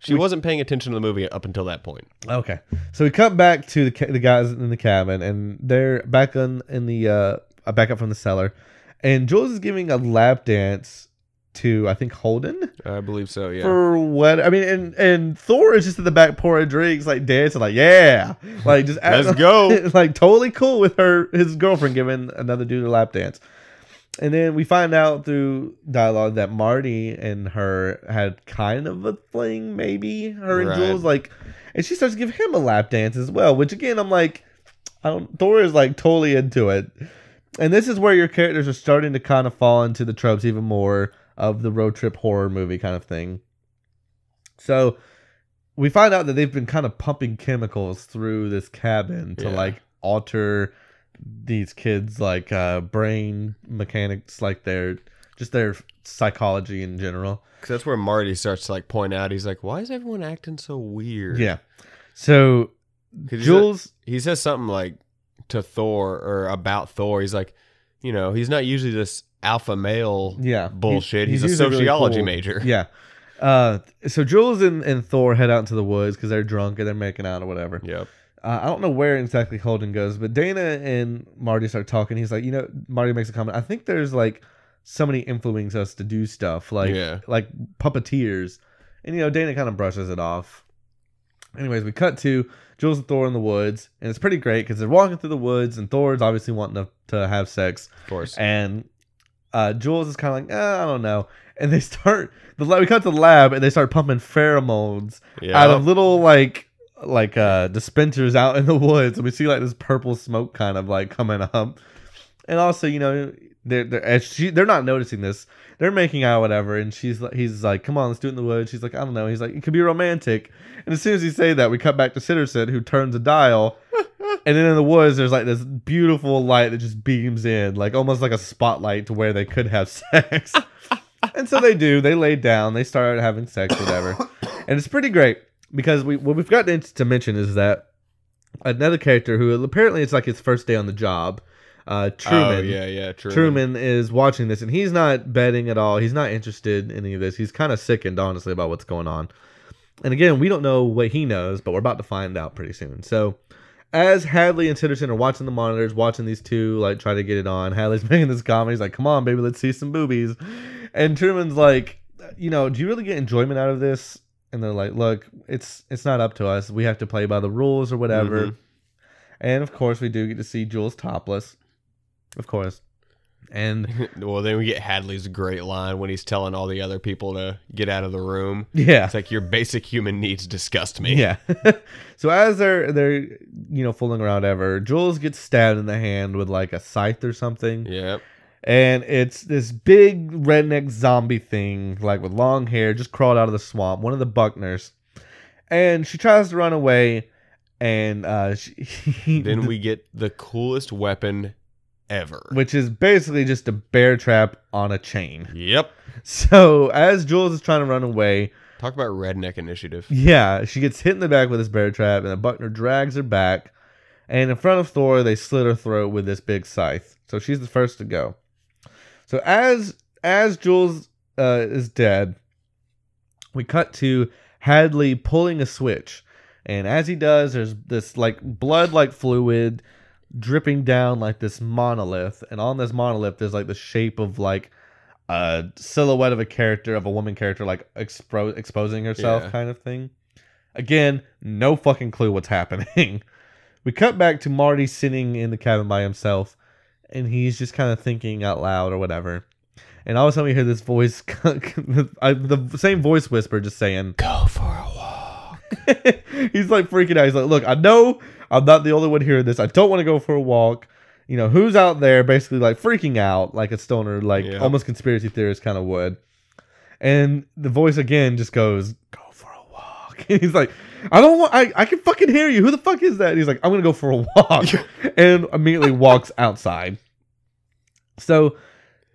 she we, wasn't paying attention to the movie up until that point. Okay, so we cut back to the the guys in the cabin, and they're back on in the uh, back up from the cellar, and Jules is giving a lap dance to I think Holden. I believe so. Yeah. For what I mean, and and Thor is just at the back pouring drinks, like dancing, like yeah, like just let's at, go, like totally cool with her his girlfriend giving another dude a lap dance. And then we find out through dialogue that Marty and her had kind of a fling, maybe her and right. Jules like, and she starts to give him a lap dance as well. Which again, I'm like, I don't, Thor is like totally into it, and this is where your characters are starting to kind of fall into the tropes even more of the road trip horror movie kind of thing. So we find out that they've been kind of pumping chemicals through this cabin to yeah. like alter these kids like uh brain mechanics, like their just their psychology in general, because that's where Marty starts to like point out, he's like, why is everyone acting so weird? Yeah. So Jules he says, he says something like to Thor or about Thor, he's like, you know, he's not usually this alpha male yeah bullshit, he's, he's, he's a sociology really cool, major yeah Uh, so Jules and, and Thor head out into the woods because they're drunk and they're making out or whatever. Yep. Uh, I don't know where exactly Holden goes, but Dana and Marty start talking. He's like, you know, Marty makes a comment. I think there's like somebody influencing us to do stuff, like yeah. like puppeteers. And, you know, Dana kind of brushes it off. Anyways, we cut to Jules and Thor in the woods, and it's pretty great because they're walking through the woods, and Thor's obviously wanting to, to have sex. Of course. And uh, Jules is kind of like, eh, I don't know. And they start, the we cut to the lab, and they start pumping pheromones yep. out of little, like, like uh, dispensers out in the woods. And we see, like, this purple smoke kind of, like, coming up. And also, you know, they're, they're, as she, they're not noticing this. They're making out, whatever, and she's he's like, come on, let's do it in the woods. She's like, I don't know. He's like, it could be romantic. And as soon as he say that, we cut back to Sitterson, who turns a dial, and then in the woods, there's like this beautiful light that just beams in, like almost like a spotlight to where they could have sex. And so they do. They lay down. They start having sex, whatever. And it's pretty great, because we what we've gotten to mention is that another character who apparently it's like his first day on the job, Uh, Truman, oh, yeah, yeah, Truman. Truman is watching this, and he's not betting at all. He's not interested in any of this. He's kind of sickened, honestly, about what's going on. And again, we don't know what he knows, but we're about to find out pretty soon. So, as Hadley and Sitterson are watching the monitors, watching these two like try to get it on, Hadley's making this comment. He's like, "Come on, baby, let's see some boobies." And Truman's like, "You know, do you really get enjoyment out of this?" And they're like, "Look, it's it's not up to us. We have to play by the rules or whatever." Mm-hmm. And of course, we do get to see Jules topless. Of course. And well, then we get Hadley's great line when he's telling all the other people to get out of the room. Yeah. It's like, your basic human needs disgust me. Yeah. So as they're they're you know fooling around ever, Jules gets stabbed in the hand with like a scythe or something. Yeah. And it's this big redneck zombie thing, like with long hair, just crawled out of the swamp, one of the Buckners. And she tries to run away, and uh she, then we get the coolest weapon ever, which is basically just a bear trap on a chain. Yep. So as Jules is trying to run away, talk about redneck initiative. Yeah, she gets hit in the back with this bear trap, and the Buckner drags her back. And in front of Thor, they slit her throat with this big scythe. So she's the first to go. So as as Jules uh, is dead, we cut to Hadley pulling a switch, and as he does, there's this like blood like fluid dripping down like this monolith, and on this monolith there's like the shape of like a silhouette of a character, of a woman character, like expo- exposing herself, yeah. kind of thing. Again, no fucking clue what's happening. We cut back to Marty sitting in the cabin by himself, and he's just kind of thinking out loud or whatever. And all of a sudden we hear this voice, the same voice whisper, just saying, "Go for a walk." He's like freaking out. He's like, "Look, I know I'm not the only one hearing this. I don't want to go for a walk. You know, who's out there basically like freaking out like a stoner, like yeah. almost conspiracy theorist kind of would?" And the voice again just goes, "Go for a walk." And he's like, I don't want, I, I can fucking hear you. Who the fuck is that? And he's like, I'm going to go for a walk. And immediately walks outside. So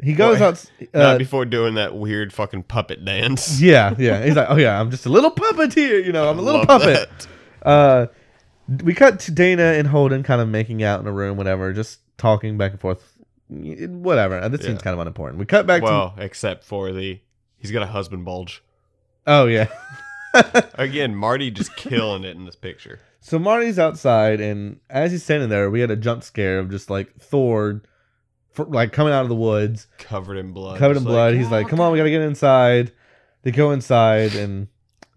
he goes Boy, out. Uh, not before doing that weird fucking puppet dance. Yeah, yeah. He's like, oh yeah, I'm just a little puppet here. You know, I'm a little puppet. That. Uh, We cut to Dana and Holden kind of making out in a room, whatever, just talking back and forth, whatever. This yeah. seems kind of unimportant. We cut back well, to... Well, except for the... He's got a husband bulge. Oh, yeah. Again, Marty just killing it in this picture. So Marty's outside, and as he's standing there, we had a jump scare of just, like, Thor, for, like, coming out of the woods. Covered in blood. Covered in blood. Like, he's like, come on, we gotta get inside. They go inside, and...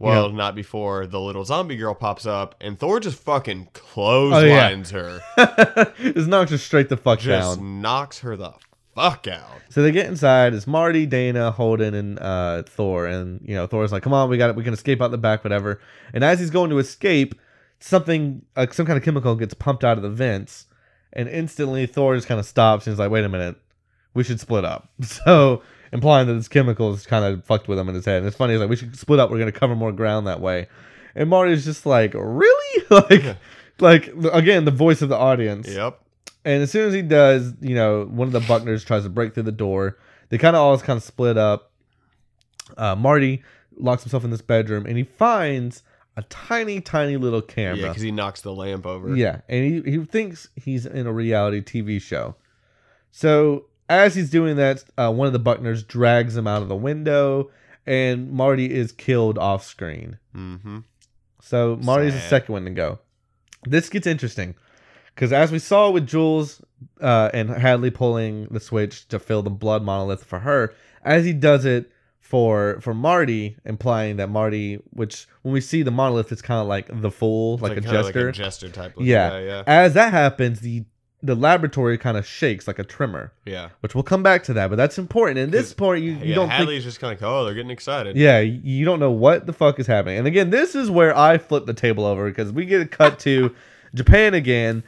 Well, you know, not before the little zombie girl pops up, and Thor just fucking clotheslines oh, yeah. her. Just knocks her straight the fuck just down. Just knocks her the fuck out. So they get inside. It's Marty, Dana, Holden, and uh, Thor. And, you know, Thor's like, come on, we got it. We can escape out the back, whatever. And as he's going to escape, something, like some kind of chemical gets pumped out of the vents. And instantly, Thor just kind of stops and is like, wait a minute. We should split up. So... implying that this chemical is kind of fucked with him in his head. And it's funny. He's like, we should split up. We're going to cover more ground that way. And Marty's just like, really? like, yeah. like again, the voice of the audience. Yep. And as soon as he does, you know, one of the Buckners tries to break through the door. They kind of all kind of split up. Uh, Marty locks himself in this bedroom, and he finds a tiny, tiny little camera. Yeah, because he knocks the lamp over. Yeah, and he, he thinks he's in a reality T V show. So... as he's doing that, uh, one of the Buckners drags him out of the window, and Marty is killed off screen. Mm-hmm. So Marty's Sad. the second one to go. This gets interesting because, as we saw with Jules uh, and Hadley pulling the switch to fill the blood monolith for her, as he does it for for Marty, implying that Marty, which when we see the monolith, it's kind of like the fool, like, like a jester, like a jester type. Of yeah. Guy, yeah. As that happens, the the laboratory kind of shakes like a tremor. Yeah. Which we'll come back to that, but that's important. And at this point, you, you yeah, don't Hadley's think, just kind of like, oh, they're getting excited. Yeah. You don't know what the fuck is happening. And again, this is where I flip the table over because we get a cut to Japan again,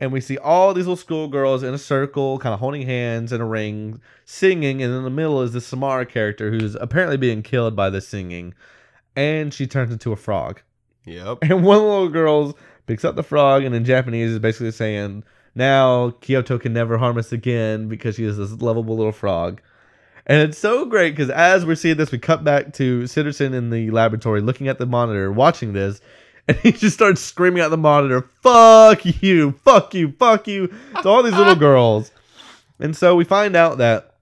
and we see all these little schoolgirls in a circle, kind of holding hands in a ring, singing, and in the middle is this Samara character who's apparently being killed by the singing, and she turns into a frog. Yep. And one little girl picks up the frog, and in Japanese is basically saying, now Kyoto can never harm us again because she is this lovable little frog. And it's so great because as we're seeing this, we cut back to Sitterson in the laboratory looking at the monitor, watching this, and he just starts screaming at the monitor, fuck you, fuck you, fuck you, to all these little girls. And so we find out that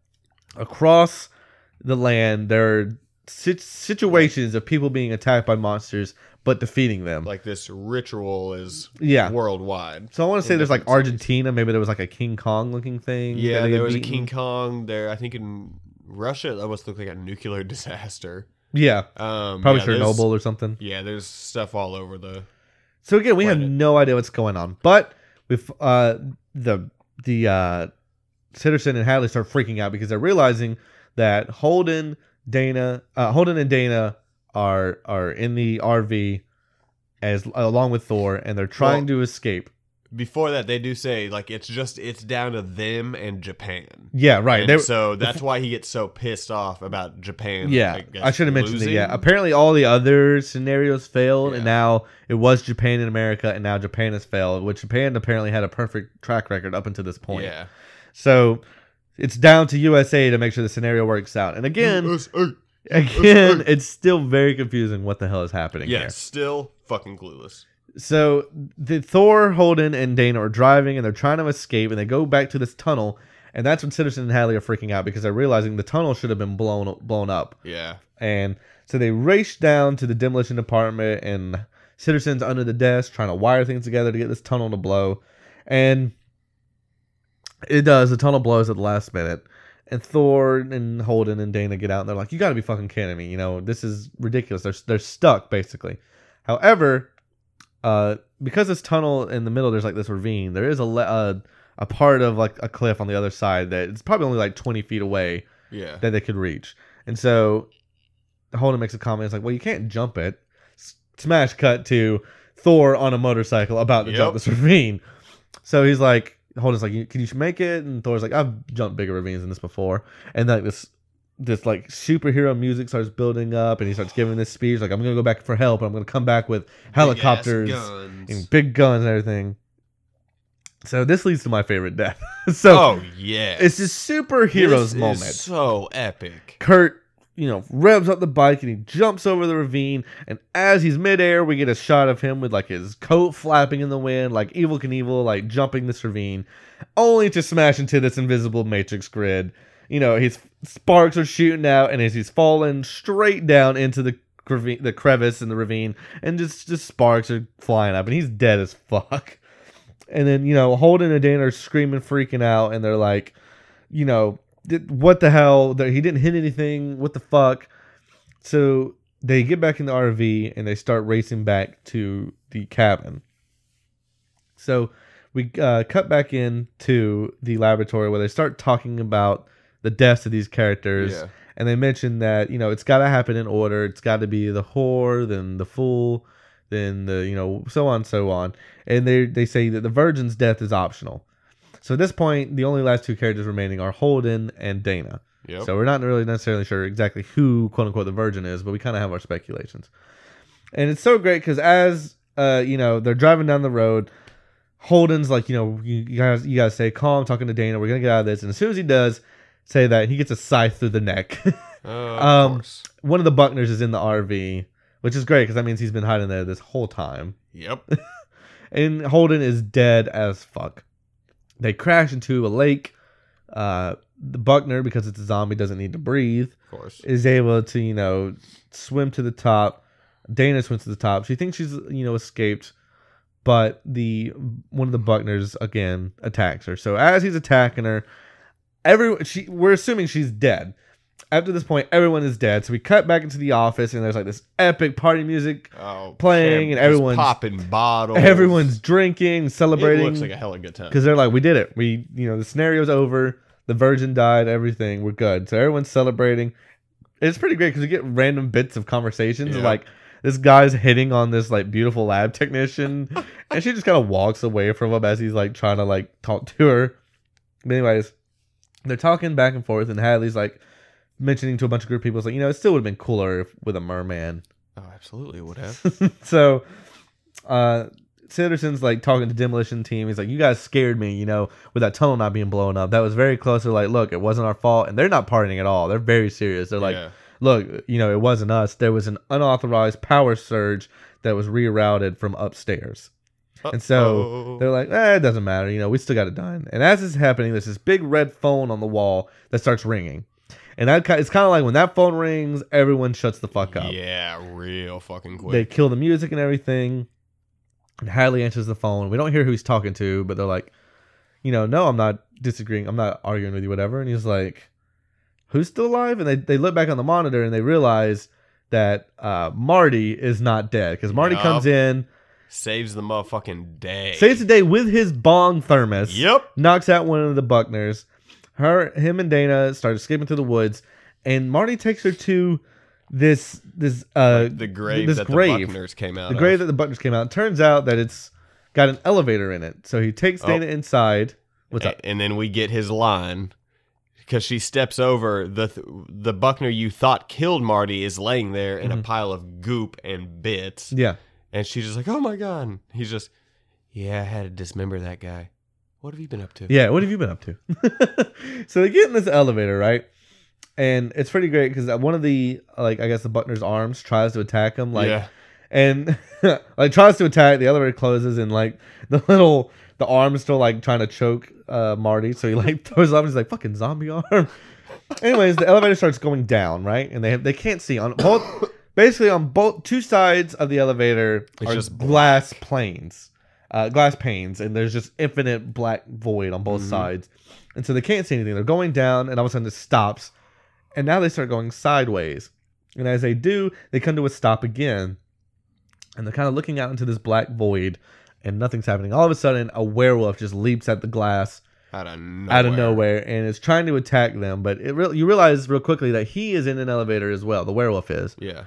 across the land, there are situations of people being attacked by monsters, but defeating them. Like this ritual is yeah. worldwide. So I want to say there's like Argentina. Cities. Maybe there was like a King Kong looking thing. Yeah, there was beaten. a King Kong there. I think in Russia, it almost looked like a nuclear disaster. Yeah, um, probably yeah, Chernobyl or something. Yeah, there's stuff all over the. So again, we planet. have no idea what's going on, but with uh, the the uh, Sitterson and Hadley start freaking out because they're realizing that Holden, Dana, uh, Holden and Dana are are in the R V as along with Thor, and they're trying well, to escape. Before that, they do say like it's just it's down to them and Japan. Yeah, right. They, so that's why he gets so pissed off about Japan. Yeah, like, I, guess, I should have mentioned losing. that. Yeah, apparently all the other scenarios failed, yeah. and now it was Japan and America, and now Japan has failed. Which Japan apparently had a perfect track record up until this point. Yeah. So it's down to U S A to make sure the scenario works out. And again, U S A. again, it's still very confusing. What the hell is happening? Yeah, here. still fucking clueless. So the Thor, Holden, and Dana are driving, and they're trying to escape, and they go back to this tunnel, and that's when Sitterson and Hadley are freaking out because they're realizing the tunnel should have been blown blown up. Yeah. And so they race down to the demolition department, and Sitterson's under the desk trying to wire things together to get this tunnel to blow, and it does. The tunnel blows at the last minute, and Thor and Holden and Dana get out, and they're like, "You got to be fucking kidding me! You know this is ridiculous." They're they're stuck basically. However. Uh, because this tunnel in the middle, there's like this ravine. There is a le uh, a part of like a cliff on the other side that it's probably only like twenty feet away. Yeah. That they could reach. And so Holden makes a comment. It's like, well, you can't jump it. S smash cut to Thor on a motorcycle about to yep. jump this ravine. So he's like, Holden's like, can you make it? And Thor's like, I've jumped bigger ravines than this before. And like this. This like superhero music starts building up, and he starts giving this speech like, I'm gonna go back for help, and I'm gonna come back with helicopters big and big guns and everything. So this leads to my favorite death. So oh yeah, it's this superheroes this moment. Is so epic. Kurt, you know, revs up the bike and he jumps over the ravine, and as he's midair, we get a shot of him with like his coat flapping in the wind, like Evel Knievel, like jumping this ravine, only to smash into this invisible matrix grid. You know, his sparks are shooting out, and as he's falling straight down into the the crevice in the ravine, and just just sparks are flying up, and he's dead as fuck. And then, you know, Holden and Dana are screaming, freaking out, and they're like, you know, what the hell? He didn't hit anything. What the fuck? So they get back in the R V, and they start racing back to the cabin. So we uh, cut back into the laboratory where they start talking about the deaths of these characters, yeah. and they mentioned that, you know, it's got to happen in order. It's got to be the whore, then the fool, then the, you know, so on, so on. And they they say that the virgin's death is optional. So at this point, the only last two characters remaining are Holden and Dana. Yep. So we're not really necessarily sure exactly who, quote unquote, the virgin is, but we kind of have our speculations. And it's so great because as, uh, you know, they're driving down the road, Holden's like, you know, you guys, you guys stay calm, talking to Dana. We're going to get out of this. And as soon as he does, say that he gets a scythe through the neck. uh, um, of one of the Buckners is in the R V, which is great because that means he's been hiding there this whole time. Yep. And Holden is dead as fuck. They crash into a lake. Uh, the Buckner, because it's a zombie, doesn't need to breathe. Of course. Is able to, you know, swim to the top. Dana swims to the top. She thinks she's, you know, escaped, but the one of the Buckners again attacks her. So as he's attacking her, everyone she we're assuming she's dead. After this point, everyone is dead. So we cut back into the office, and there's like this epic party music oh, playing, and everyone's popping bottles, everyone's drinking, celebrating. It looks like a hell of a good time because they're like, we did it. We, you know, the scenario's over. The virgin died. Everything. We're good. So everyone's celebrating. It's pretty great because we get random bits of conversations yeah. like. This guy's hitting on this like beautiful lab technician, and she just kind of walks away from him as he's like trying to like talk to her. But anyways, they're talking back and forth, and Hadley's like mentioning to a bunch of group people, it's like, you know, it still would have been cooler if, with a merman. Oh, absolutely, it would have. So, uh, Sanderson's like talking to demolition team. He's like, "You guys scared me, you know, with that tunnel not being blown up. That was very close." They're like, "Look, it wasn't our fault," and they're not partying at all. They're very serious. They're like. Yeah. Look, you know, it wasn't us. There was an unauthorized power surge that was rerouted from upstairs. Uh-oh. And so they're like, eh, it doesn't matter. You know, we still got it done. And as this is happening, there's this big red phone on the wall that starts ringing. And that it's kind of like when that phone rings, everyone shuts the fuck up. Yeah, real fucking quick. They kill the music and everything. And Hadley answers the phone. We don't hear who he's talking to, but they're like, you know, no, I'm not disagreeing. I'm not arguing with you, whatever. And he's like... Who's still alive? And they, they look back on the monitor and they realize that uh, Marty is not dead. Because Marty nope. comes in. Saves the motherfucking day. Saves the day with his bong thermos. Yep. Knocks out one of the Buckners. Her, him and Dana start escaping through the woods. And Marty takes her to this this uh like the grave this that grave. the Buckners came out The of. grave that the Buckners came out. It turns out that it's got an elevator in it. So he takes Dana oh. inside. What's and, up? And then we get his line. Because she steps over, the th the Buckner you thought killed Marty is laying there in mm-hmm. a pile of goop and bits. Yeah. And she's just like, oh my God. And he's just, yeah, I had to dismember that guy. What have you been up to? Yeah, what have you been up to? So they get in this elevator, right? And it's pretty great because one of the, like, I guess the Buckner's arms tries to attack him. Like, yeah. And, like, tries to attack. The elevator closes and, like, the little... The arm's still like trying to choke uh, Marty, so he like throws up. He's like fucking zombie arm. Anyways, the elevator starts going down, right? And they have, they can't see on both. Basically, on both two sides of the elevator it's are just glass planes, uh, glass panes, and there's just infinite black void on both mm-hmm. sides, and so they can't see anything. They're going down, and all of a sudden it stops, and now they start going sideways. And as they do, they come to a stop again, and they're kind of looking out into this black void. And nothing's happening. All of a sudden, a werewolf just leaps at the glass out of nowhere, out of nowhere and is trying to attack them. But it re you realize real quickly that he is in an elevator as well. The werewolf is. Yeah.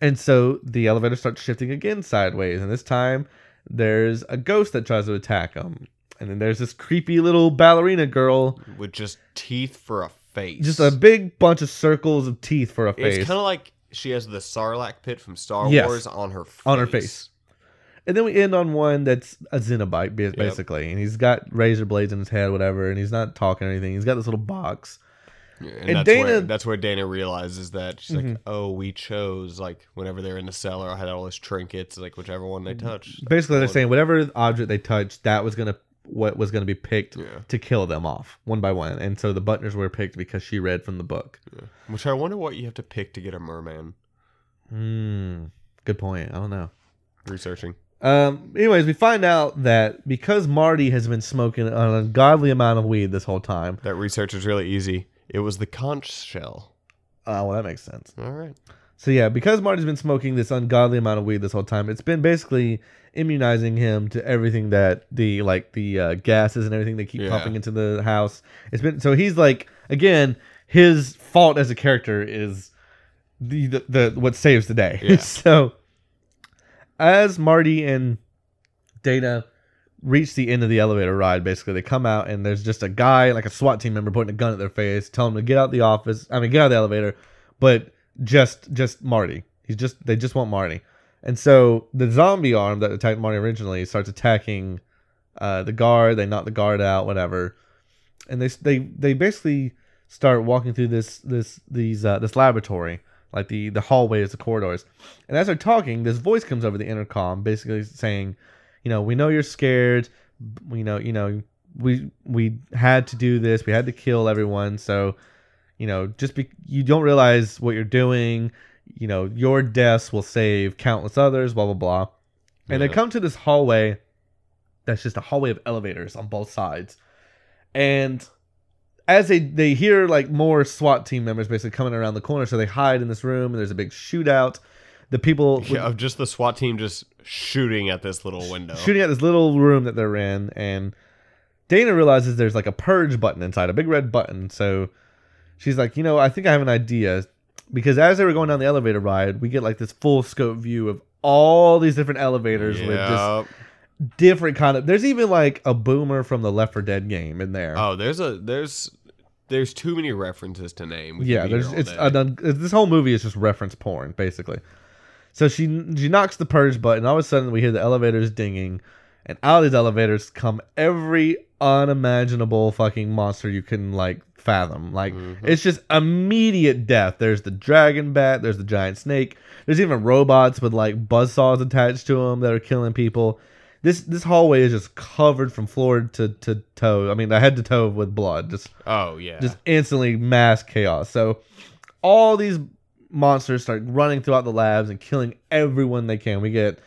And so the elevator starts shifting again sideways. And this time, there's a ghost that tries to attack him. And then there's this creepy little ballerina girl. With just teeth for a face. Just a big bunch of circles of teeth for a face. It's kind of like she has the Sarlacc pit from Star yes. Wars on her face. On her face. And then we end on one that's a Cenobite, basically. Yep. And he's got razor blades in his head, whatever. And he's not talking or anything. He's got this little box. Yeah, and and that's, Dana, where, that's where Dana realizes that. She's mm-hmm. like, oh, we chose. Like, whenever they're in the cellar, I had all those trinkets. Like, whichever one they touched. Basically, they're one. saying whatever object they touched, that was going to, what was going to be picked yeah. to kill them off one by one. And so the Buttners were picked because she read from the book. Yeah. Which I wonder what you have to pick to get a merman. Hmm. Good point. I don't know. Researching. Um, anyways, we find out that because Marty has been smoking an ungodly amount of weed this whole time. That research is really easy. It was the conch shell. Oh, uh, well, that makes sense. All right. So, yeah, because Marty's been smoking this ungodly amount of weed this whole time, it's been basically immunizing him to everything that the, like, the uh, gases and everything they keep yeah. pumping into the house. It's been, so he's like, again, his fault as a character is the, the, the what saves the day. Yeah. So... As Marty and Dana reach the end of the elevator ride, basically, they come out and there's just a guy, like a SWAT team member, pointing a gun at their face, telling them to get out the office, I mean, get out of the elevator, but just just Marty. He's just They just want Marty. And so the zombie arm that attacked Marty originally starts attacking uh, the guard. They knock the guard out, whatever. And they they they basically start walking through this this these uh, this laboratory. Like the, the hallways, the corridors. And as they're talking, this voice comes over the intercom basically saying, you know, we know you're scared. We know, you know, we we had to do this. We had to kill everyone. So, you know, just be, you don't realize what you're doing. You know, your deaths will save countless others, blah, blah, blah. And yeah. they come to this hallway that's just a hallway of elevators on both sides. And as they, they hear, like, more SWAT team members basically coming around the corner, so they hide in this room, and there's a big shootout. The people... Yeah, with, of just the SWAT team just shooting at this little window. Shooting at this little room that they're in, and Dana realizes there's, like, a purge button inside, a big red button. So she's like, you know, I think I have an idea. Because as they were going down the elevator ride, we get, like, this full scope view of all these different elevators yep. with just different kind of... There's even, like, a boomer from the Left Four Dead game in there. Oh, there's a... There's... There's too many references to name. We yeah, there's it's uh, this whole movie is just reference porn, basically. So she she knocks the purge button. All of a sudden, we hear the elevators dinging, and out of these elevators come every unimaginable fucking monster you can like fathom. Like mm-hmm. it's just immediate death. There's the dragon bat. There's the giant snake. There's even robots with like buzzsaws attached to them that are killing people. This this hallway is just covered from floor to, to toe. I mean, head to toe with blood. Just oh yeah, just instantly mass chaos. So all these monsters start running throughout the labs and killing everyone they can. We get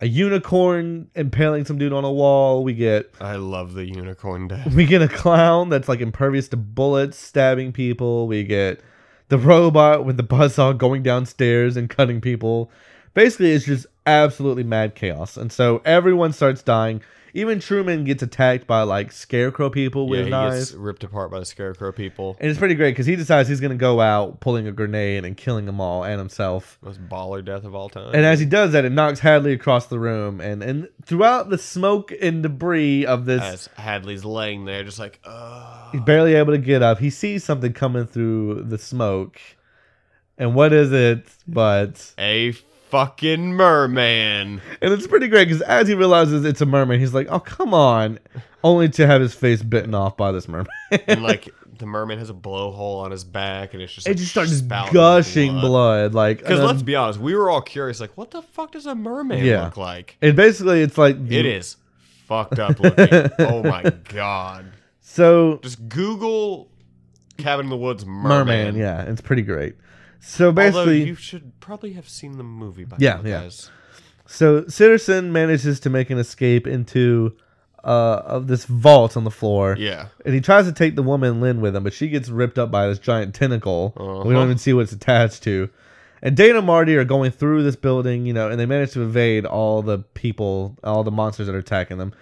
a unicorn impaling some dude on a wall. We get I love the unicorn death. We get a clown that's like impervious to bullets, stabbing people. We get the robot with the buzzsaw going downstairs and cutting people. Basically, it's just absolutely mad chaos. And so everyone starts dying. Even Truman gets attacked by like scarecrow people with yeah, he knives. Gets ripped apart by the scarecrow people. And it's pretty great because he decides he's going to go out pulling a grenade and killing them all and himself. Most baller death of all time. And as he does that, it knocks Hadley across the room. And, and throughout the smoke and debris of this... As Hadley's laying there just like, oh. He's barely able to get up. He sees something coming through the smoke. And what is it but... A... fucking merman. And it's pretty great because as he realizes it's a merman, he's like, oh, come on, only to have his face bitten off by this merman. And like the merman has a blowhole on his back and it's just it like, just starts gushing blood, blood like because let's be honest, we were all curious like what the fuck does a merman yeah. look like. And basically it's like it is fucked up looking. Oh my god. So just Google Cabin in the Woods merman, merman. Yeah, it's pretty great. So basically, although you should probably have seen the movie by yeah, now, guys. Yeah. So Sitterson manages to make an escape into uh, of this vault on the floor. Yeah. And he tries to take the woman Lynn with him, but she gets ripped up by this giant tentacle. Uh-huh. We don't even see what it's attached to. And Dana and Marty are going through this building, you know, and they manage to evade all the people, all the monsters that are attacking them.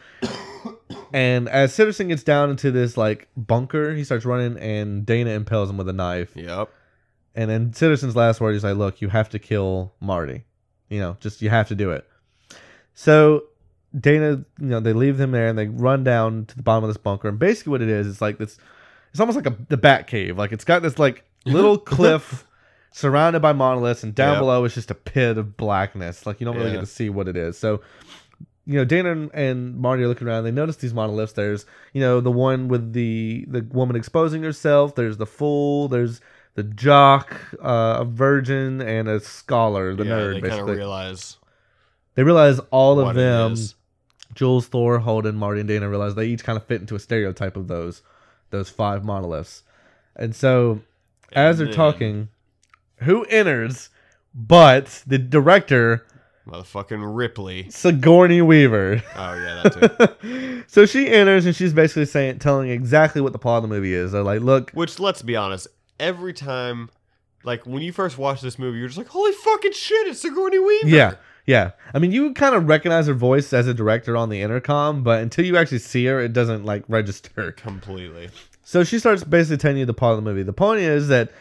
And as Sitterson gets down into this like bunker, he starts running, and Dana impales him with a knife. Yep. And then Sitterson's last word is like, look, you have to kill Marty. You know, just you have to do it. So Dana, you know, they leave him there and they run down to the bottom of this bunker. And basically what it is, it's like this, it's almost like a, the Bat Cave. Like it's got this like little cliff surrounded by monoliths. And down yep. below is just a pit of blackness. Like you don't really yeah. get to see what it is. So, you know, Dana and Marty are looking around. They notice these monoliths. There's, you know, the one with the, the woman exposing herself. There's the fool. There's... the jock, uh, a virgin, and a scholar, the yeah, nerd, they basically. They realize. They realize all of them, Jules, Thor, Holden, Marty, and Dana, realize they each kind of fit into a stereotype of those those five monoliths. And so, and as they're talking, who enters but the director... Motherfucking Ripley. Sigourney Weaver. Oh, yeah, that too. So she enters, and she's basically saying, telling exactly what the plot of the movie is. They're like, look... Which, let's be honest... Every time, like, when you first watch this movie, you're just like, holy fucking shit, it's Sigourney Weaver. Yeah, yeah. I mean, you kind of recognize her voice as a director on the intercom, but until you actually see her, it doesn't, like, register. Completely. So she starts basically telling you the plot of the movie. The point is that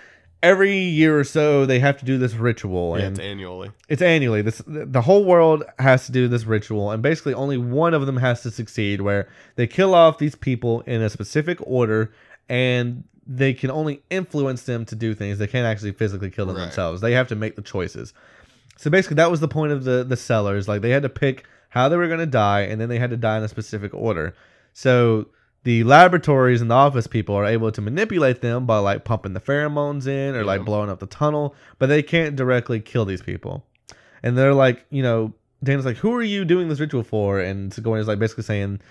every year or so, they have to do this ritual. Yeah, and it's annually. It's annually. This, the whole world has to do this ritual, and basically only one of them has to succeed, where they kill off these people in a specific order, and... they can only influence them to do things. They can't actually physically kill them right. themselves. They have to make the choices. So basically that was the point of the, the sellers. Like they had to pick how they were going to die, and then they had to die in a specific order. So the laboratories and the office people are able to manipulate them by like pumping the pheromones in or yeah. like blowing up the tunnel, but they can't directly kill these people. And they're like, you know, Dana's like, who are you doing this ritual for? And Sigourney's like basically saying,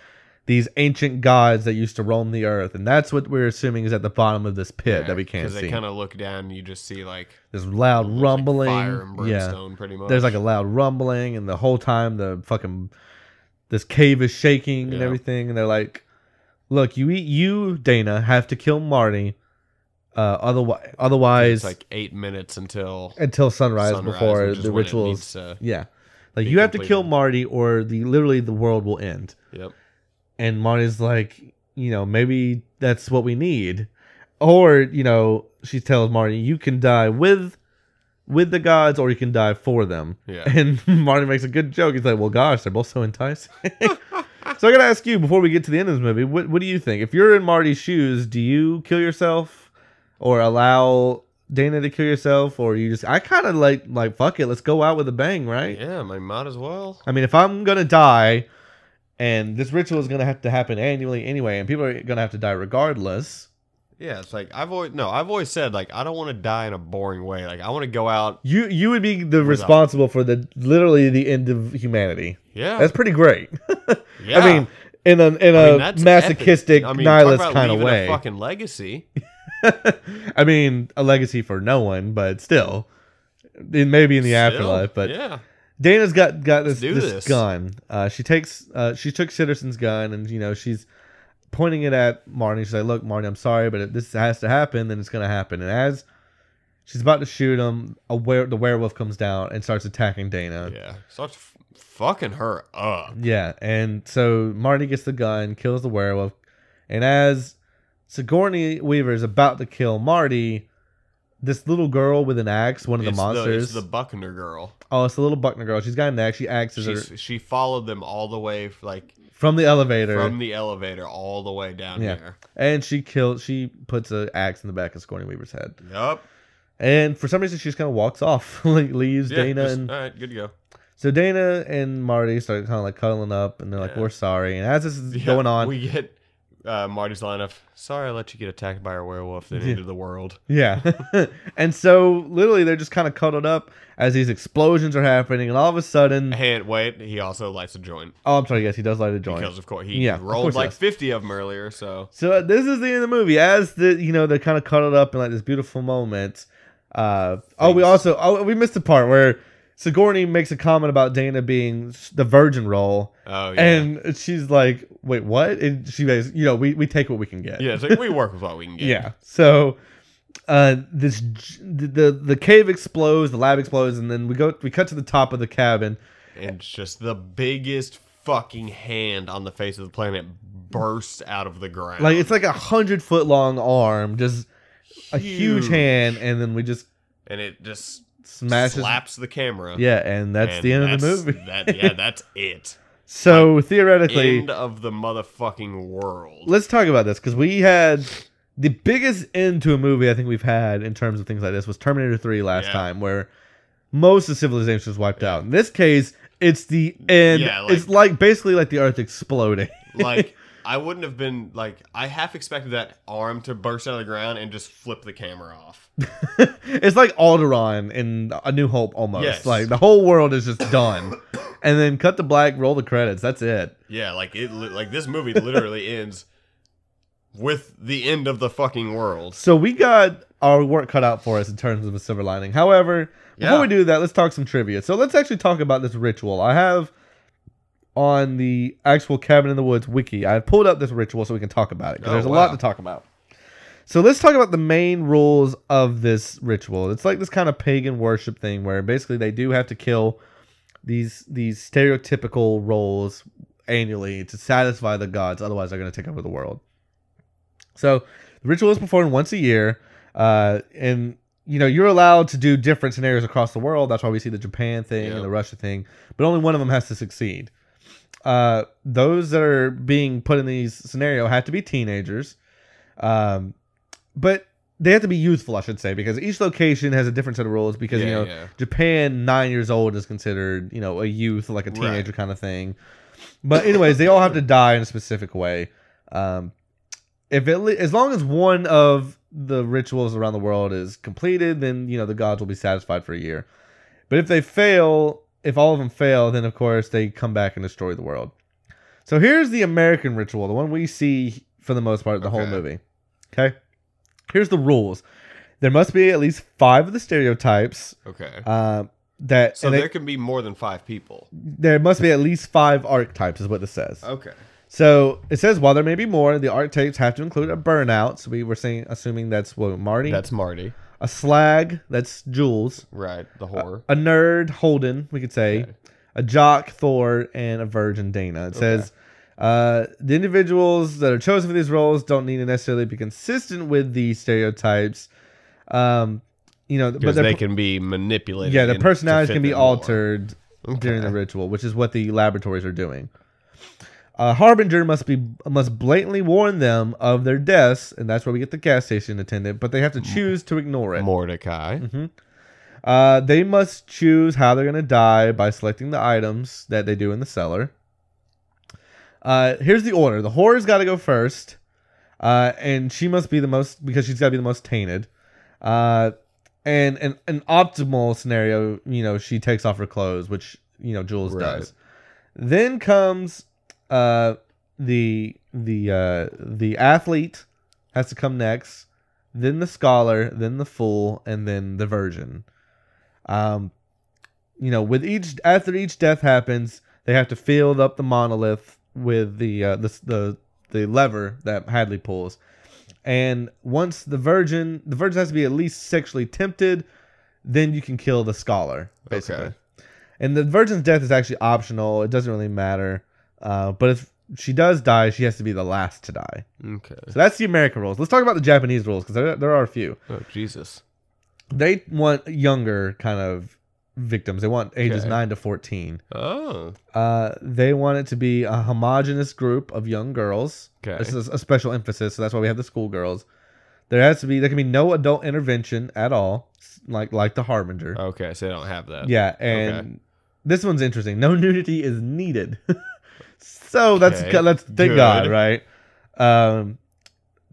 these ancient gods that used to roam the earth. And that's what we're assuming is at the bottom of this pit yeah, that we can't see. Because they kind of look down and you just see like... This loud rumbling. Like fire and brimstone yeah. pretty much. There's like a loud rumbling and the whole time the fucking... This cave is shaking yeah. and everything. And they're like, look, you, you Dana, have to kill Marty. Uh, otherwise, otherwise... It's like eight minutes until... Until sunrise, sunrise before the rituals. Yeah. Like you have completed. to kill Marty or the literally the world will end. Yep. And Marty's like, you know, maybe that's what we need. Or, you know, she tells Marty, you can die with with the gods or you can die for them. Yeah. And Marty makes a good joke. He's like, well, gosh, they're both so enticing. So I got to ask you, before we get to the end of this movie, what, what do you think? If you're in Marty's shoes, do you kill yourself or allow Dana to kill yourself? Or you just, I kind of like, like, fuck it, let's go out with a bang, right? Yeah, I might as well. I mean, if I'm going to die... And this ritual is going to have to happen annually anyway, and people are going to have to die regardless. Yeah, it's like, I've always, no, I've always said, like, I don't want to die in a boring way. Like, I want to go out. You you would be the responsible for the literally the end of humanity. Yeah. That's pretty great. Yeah. I mean, in a, in a I mean, masochistic, I mean, nihilist kind of way. A fucking legacy. I mean, a legacy for no one, but still. It may be in the still, afterlife, but. Yeah. Dana's got got this, this, this gun. Uh, she takes uh, she took Sitterson's gun, and you know she's pointing it at Marty. She's like, "Look, Marty, I'm sorry, but if this has to happen, then it's gonna happen." And as she's about to shoot him, a were the werewolf comes down and starts attacking Dana. Yeah, starts f fucking her up. Yeah, and so Marty gets the gun, kills the werewolf, and as Sigourney Weaver is about to kill Marty. This little girl with an axe, one of the it's monsters. The, it's the Buckner girl. Oh, it's the little Buckner girl. She's got an axe. She axes She's, her. She followed them all the way, like from the elevator. From the elevator, all the way down yeah. here. And she kills. She puts an axe in the back of Sigourney Weaver's head. Yep. And for some reason, she just kind of walks off, like leaves yeah, Dana. Just, and, all right, good to go. So Dana and Marty start kind of like cuddling up, and they're like, yeah. "We're sorry." And as this is yeah, going on, we get. Uh, Marty's line of, sorry I let you get attacked by a werewolf that yeah. ended the world. Yeah. And so, literally, they're just kind of cuddled up as these explosions are happening, and all of a sudden... And wait, he also lights a joint. Oh, I'm sorry, yes, he does light a joint. Because, of course, he yeah, rolled course like he fifty of them earlier, so... So, uh, this is the end of the movie. As, the you know, they're kind of cuddled up in, like, this beautiful moment. Uh, oh, we also... Oh, we missed the part where... Sigourney makes a comment about Dana being the virgin role. Oh, yeah. And she's like, wait, what? And she goes, you know, we, we take what we can get. Yeah, it's like, we work with what we can get. Yeah. So uh, this the the cave explodes, the lab explodes, and then we go we cut to the top of the cabin. And just the biggest fucking hand on the face of the planet bursts out of the ground. Like, it's like a hundred-foot-long arm, just huge. a huge hand, and then we just... And it just... Smashes. Slaps the camera. Yeah, and that's and the end that's, of the movie. that, yeah, that's it. So, like, theoretically... End of the motherfucking world. Let's talk about this, because we had... The biggest end to a movie I think we've had in terms of things like this was Terminator three last yeah. time, where most of civilization was wiped yeah. out. In this case, it's the end. Yeah, like, it's like basically like the Earth exploding. Like... I wouldn't have been, like, I half expected that arm to burst out of the ground and just flip the camera off. It's like Alderaan in A New Hope, almost. Yes. Like, the whole world is just done. And then cut to black, roll the credits, that's it. Yeah, like, it, like this movie literally ends with the end of the fucking world. So we got our work cut out for us in terms of a silver lining. However, before yeah. we do that, let's talk some trivia. So let's actually talk about this ritual. I have... On the actual Cabin in the Woods wiki, I pulled up this ritual so we can talk about it, because oh, there's a wow. lot to talk about. So let's talk about the main rules of this ritual. It's like this kind of pagan worship thing where basically they do have to kill these these stereotypical roles annually to satisfy the gods. Otherwise, they're going to take over the world. So the ritual is performed once a year, uh, and... You know, you're allowed to do different scenarios across the world. That's why we see the Japan thing yep. and the Russia thing. But only one of them has to succeed. Uh, those that are being put in these scenarios have to be teenagers. Um, but they have to be youthful, I should say, because each location has a different set of rules. Because, yeah, you know, yeah. Japan, nine years old is considered, you know, a youth, like a teenager right. kind of thing. But anyways, they all have to die in a specific way. Um, if it, as long as one of... the rituals around the world is completed, then, you know, the gods will be satisfied for a year. But if they fail, if all of them fail, then, of course, they come back and destroy the world. So here's the American ritual, the one we see for the most part the okay. whole movie. Okay? Here's the rules. There must be at least five of the stereotypes. Okay. Uh, that So there they, can be more than five people. There must be at least five archetypes is what this says. Okay. So it says while there may be more, the archetypes have to include a burnout. So we were saying, assuming that's what, Marty? That's Marty. A slag, that's Jules. Right, the whore. A, a nerd, Holden, we could say. Okay. A jock, Thor, and a virgin, Dana. It okay. says uh, the individuals that are chosen for these roles don't need to necessarily be consistent with the stereotypes. Um, you know, but they can be manipulated. Yeah, their personalities can be altered okay. during the ritual, which is what the laboratories are doing. A harbinger must be must blatantly warn them of their deaths, and that's where we get the gas station attendant. But they have to choose to ignore it. Mordecai. Mm-hmm. Uh, they must choose how they're going to die by selecting the items that they do in the cellar. Uh, here's the order. The whore's got to go first, uh, and she must be the most, because she's got to be the most tainted. Uh, and in an optimal scenario, you know, she takes off her clothes, which, you know, Jules right. does. Then comes uh, the, the, uh, the athlete has to come next, then the scholar, then the fool, and then the virgin. Um, you know, with each after each death happens, they have to fill up the monolith with the uh, the, the the lever that Hadley pulls, and once the virgin the virgin has to be at least sexually tempted, then you can kill the scholar basically. Okay. And the virgin's death is actually optional; it doesn't really matter. Uh, but if she does die, she has to be the last to die. Okay. So that's the American rules. Let's talk about the Japanese rules because there there are a few. Oh Jesus. They want younger kind of victims. They want ages okay. nine to fourteen. Oh. Uh, they want it to be a homogenous group of young girls. Okay. This is a special emphasis, so that's why we have the schoolgirls. There has to be, there can be no adult intervention at all, like like the Harbinger. Okay, so they don't have that. Yeah, and okay. this one's interesting. No nudity is needed. So okay. that's, that's thank Good. God, right? Um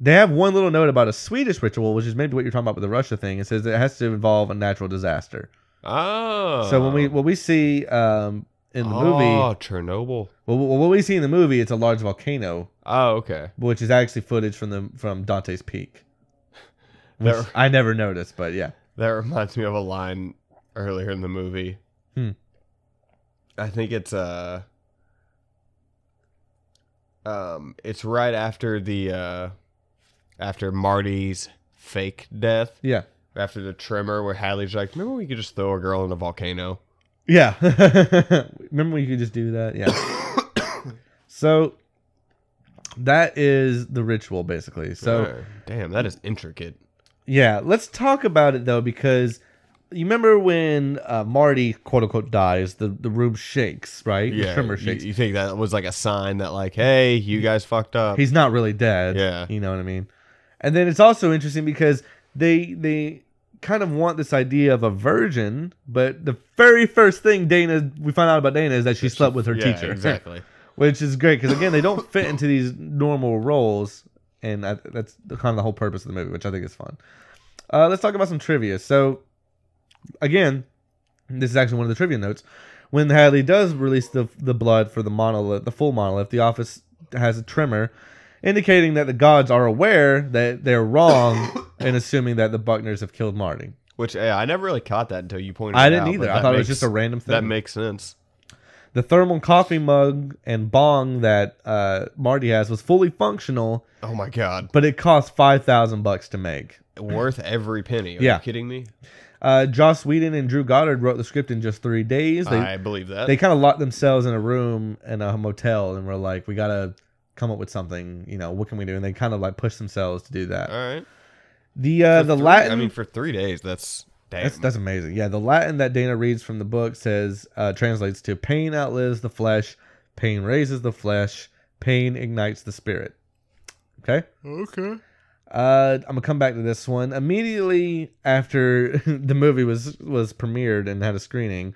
They have one little note about a Swedish ritual, which is maybe what you're talking about with the Russia thing. It says it has to involve a natural disaster. Oh. So when we what we see um, in the oh, movie, oh Chernobyl. Well, what we see in the movie, it's a large volcano. Oh, okay. Which is actually footage from the from Dante's Peak. Which that, I never noticed, but yeah. That reminds me of a line earlier in the movie. Hmm. I think it's uh, um, it's right after the. Uh, After Marty's fake death. Yeah. After the tremor where Hadley's like, remember when you could just throw a girl in a volcano? Yeah. Remember when you could just do that? Yeah. So that is the ritual, basically. So oh, damn, that is intricate. Yeah. Let's talk about it, though, because you remember when uh, Marty, quote unquote, dies, the, the room shakes, right? Yeah. The tremor shakes. You, you think that was like a sign that like, hey, you guys fucked up. He's not really dead. Yeah. You know what I mean? And then it's also interesting because they they kind of want this idea of a virgin, but the very first thing Dana we find out about Dana is that she slept with her yeah, teacher, exactly, which is great because again they don't fit into these normal roles, and I, that's kind of the whole purpose of the movie, which I think is fun. Uh, let's talk about some trivia. So again, this is actually one of the trivia notes. When Hadley does release the the blood for the monolith, the full monolith, the office has a tremor, indicating that the gods are aware that they're wrong and assuming that the Buckners have killed Marty. Which, yeah, I never really caught that until you pointed I it out. I didn't either. I thought makes, it was just a random thing. That makes sense. The thermal coffee mug and bong that uh, Marty has was fully functional. Oh, my God. But it cost five thousand bucks to make. Worth every penny. Are yeah. you kidding me? Uh, Joss Whedon and Drew Goddard wrote the script in just three days. They, I believe that. They kind of locked themselves in a room in a motel and were like, we got to come up with something, you know, what can we do? And they kind of like push themselves to do that. All right. The uh, the three, Latin. I mean, for three days, that's damn. That's, that's amazing. Yeah, the Latin that Dana reads from the book says uh, translates to pain outlives the flesh, pain raises the flesh, pain ignites the spirit. Okay. Okay. Uh, I'm gonna come back to this one immediately after the movie was was premiered and had a screening.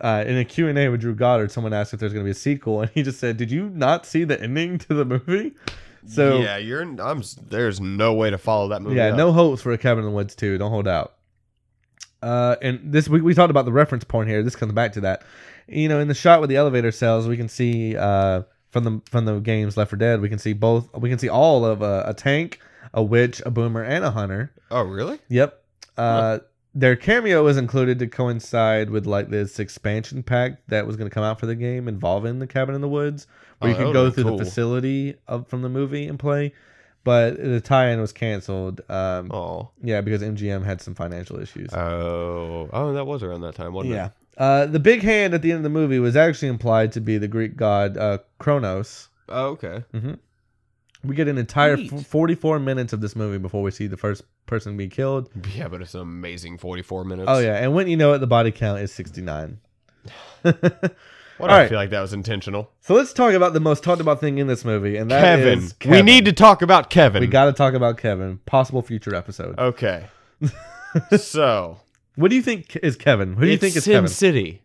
Uh, in a Q and A with Drew Goddard, someone asked if there's going to be a sequel, and he just said, "Did you not see the ending to the movie?" So yeah, you're. I'm. There's no way to follow that movie. Yeah, up. No hopes for A Cabin in the Woods two. Don't hold out. Uh, and this we we talked about the reference porn here. This comes back to that. You know, in the shot with the elevator cells, we can see uh, from the from the games Left four Dead, we can see both. We can see all of a, a tank, a witch, a boomer, and a hunter. Oh, really? Yep. Uh, what? Their cameo is included to coincide with like this expansion pack that was going to come out for the game involving the Cabin in the Woods, where oh, you could go through cool. the facility of, from the movie and play. But the tie-in was canceled. Um, oh, yeah, because M G M had some financial issues. Oh, oh, that was around that time, wasn't yeah. it? Yeah. Uh, the big hand at the end of the movie was actually implied to be the Greek god uh, Kronos. Oh, okay. Mm-hmm. We get an entire f- forty-four minutes of this movie before we see the first person be killed. Yeah, but it's an amazing forty-four minutes. Oh, yeah. And when you know it, the body count is sixty-nine. Well, I don't right. feel like that was intentional. So let's talk about the most talked about thing in this movie, and that Kevin. is Kevin. We need to talk about Kevin. We got to talk about Kevin. Possible future episode. Okay. So, what do you think is Kevin? Who do you think is Sin Kevin? Sin City.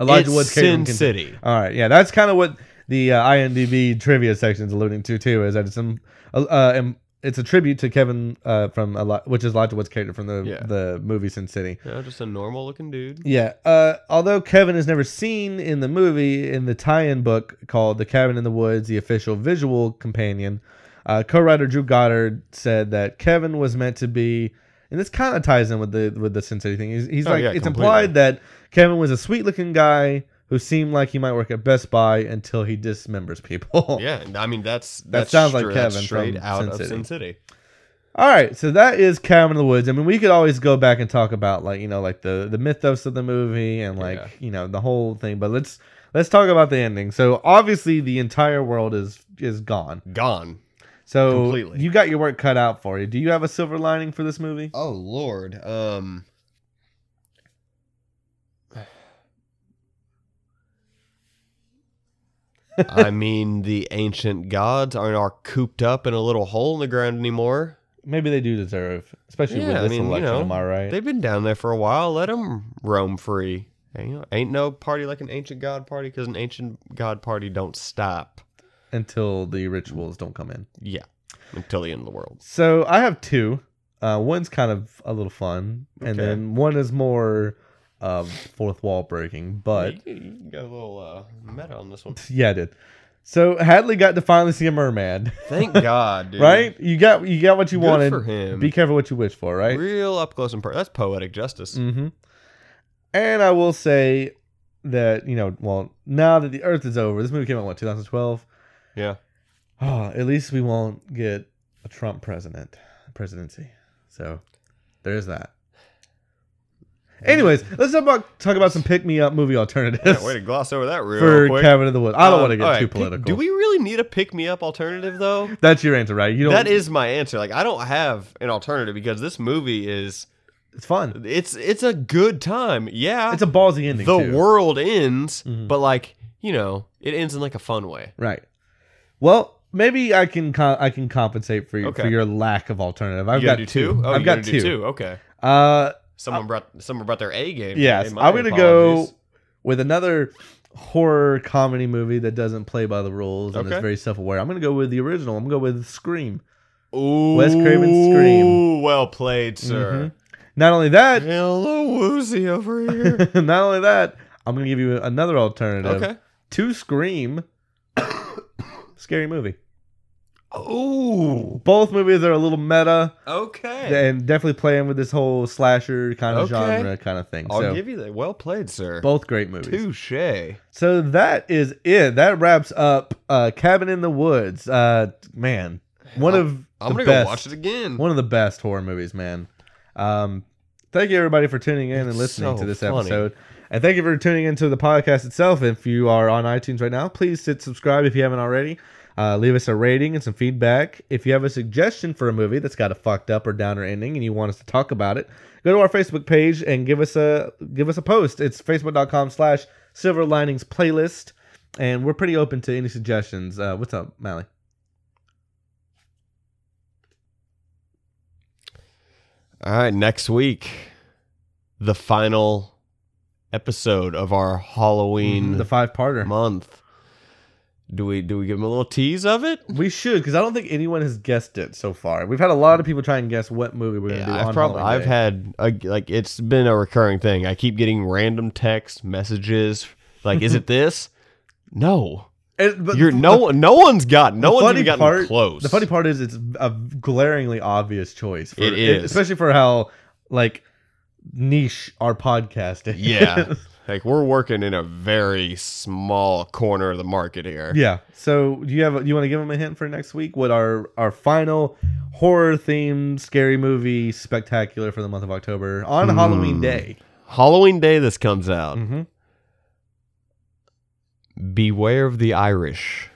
Elijah Wood's Sin City. All right. Yeah, that's kind of what the uh, IMDb trivia section is alluding to too. Is that it's um, uh, um, it's a tribute to Kevin uh, from Eli- which is Elijah Wood's character from the yeah. the movie Sin City. Yeah, just a normal looking dude. Yeah. Uh, although Kevin is never seen in the movie, in the tie-in book called The Cabin in the Woods, the official visual companion, uh, co-writer Drew Goddard said that Kevin was meant to be, and this kind of ties in with the with the Sin City thing. He's, he's oh, like yeah, it's completely. implied that Kevin was a sweet looking guy who seemed like he might work at Best Buy until he dismembers people. Yeah, I mean, that's... that's that sounds str- like Kevin straight from out Sin of City. Sin City. All right, so that is Cabin in the Woods. I mean, we could always go back and talk about, like, you know, like the, the mythos of the movie and, like, yeah. you know, the whole thing. But let's let's talk about the ending. So, obviously, the entire world is is gone. Gone. So, completely. You got your work cut out for you. Do you have a silver lining for this movie? Oh, Lord. Um... I mean, the ancient gods aren't are cooped up in a little hole in the ground anymore. Maybe they do deserve, especially yeah, with this I mean, election, you know, am I right? They've been down there for a while. Let them roam free. And, you know, ain't no party like an ancient god party, because an ancient god party don't stop. Until the rituals don't come in. Yeah, until the end of the world. So I have two. Uh, one's kind of a little fun, okay. and then one is more... Uh, fourth wall breaking, but you, you got a little uh, meta on this one. Yeah, I did. So Hadley got to finally see a merman. Thank God, dude. Right? You got you got what you Good wanted. For him. Be careful what you wish for, right? Real up close and personal. That's poetic justice. Mm-hmm. And I will say that, you know, well, now that the Earth is over, this movie came out what twenty twelve. Yeah. Oh, at least we won't get a Trump president presidency. So there is that. Anyways, let's talk about, talk about some pick-me-up movie alternatives. Yeah, way to gloss over that real for quick. For Cabin in the Woods. I don't um, want to get right, too political. Do we really need a pick-me-up alternative, though? That's your answer, right? You don't. That is my answer. Like, I don't have an alternative because this movie is... It's fun. It's it's a good time. Yeah. It's a ballsy ending, The too. world ends, mm-hmm. but, like, you know, it ends in, like, a fun way. Right. Well, maybe I can co- I can compensate for, you, okay. for your lack of alternative. I've you got do two. two. Oh, I've you got two. two. Okay. Uh... Someone uh, brought someone brought their A game. Yes, I'm going to go with another horror comedy movie that doesn't play by the rules and okay. is very self-aware. I'm going to go with the original. I'm going to go with Scream. Ooh, Wes Craven's Scream. Well played, sir. Mm-hmm. Not only that, I'm a little woozy over here. Not only that, I'm going to give you another alternative. Okay. To Scream, Scary Movie. Oh, both movies are a little meta. Okay. And definitely playing with this whole slasher kind of okay. genre kind of thing. I'll so, give you that. Well played, sir. Both great movies. Touche. So that is it. That wraps up uh, Cabin in the Woods. Uh, man, one of I'm, I'm the gonna best, go watch it again. One of the best horror movies, man. Um, thank you everybody for tuning in it's and listening so to this funny. episode. And thank you for tuning into the podcast itself. If you are on iTunes right now, please hit subscribe if you haven't already. Uh, leave us a rating and some feedback. If you have a suggestion for a movie that's got a fucked up or downer ending and you want us to talk about it, go to our Facebook page and give us a give us a post. It's facebook.com slash Silver Linings Playlist. And we're pretty open to any suggestions. Uh, what's up, Mally? All right, next week, the final episode of our Halloween mm, the five-parter month. Do we do we give them a little tease of it? We should, because I don't think anyone has guessed it so far. We've had a lot of people try and guess what movie we're yeah, going to do I've on probably, I've had, a, like, it's been a recurring thing. I keep getting random text messages, like, is it this? No. And, but You're the, no no one's got no one's even gotten part, close. The funny part is it's a glaringly obvious choice. For, it is, especially for how like niche our podcast is. Yeah, like we're working in a very small corner of the market here. Yeah. So do you have? A, do you want to give them a hint for next week? What our our final horror themed scary movie spectacular for the month of October on mm. Halloween Day. Halloween Day, this comes out. Mm-hmm. Beware of the Irish.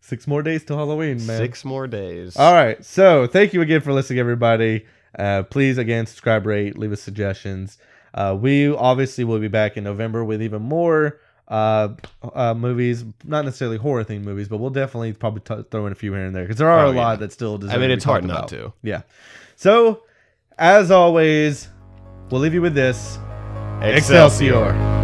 Six more days to Halloween, man. Six more days. All right. So thank you again for listening, everybody. Uh, please, again, subscribe, rate, leave us suggestions. Uh, we obviously will be back in November with even more uh, uh, movies. Not necessarily horror-themed movies, but we'll definitely probably t throw in a few here and there. Because there are oh, a yeah. lot that still deserve I mean, it's hard not about. to. Yeah. So, as always, we'll leave you with this. Excelsior. Excelsior.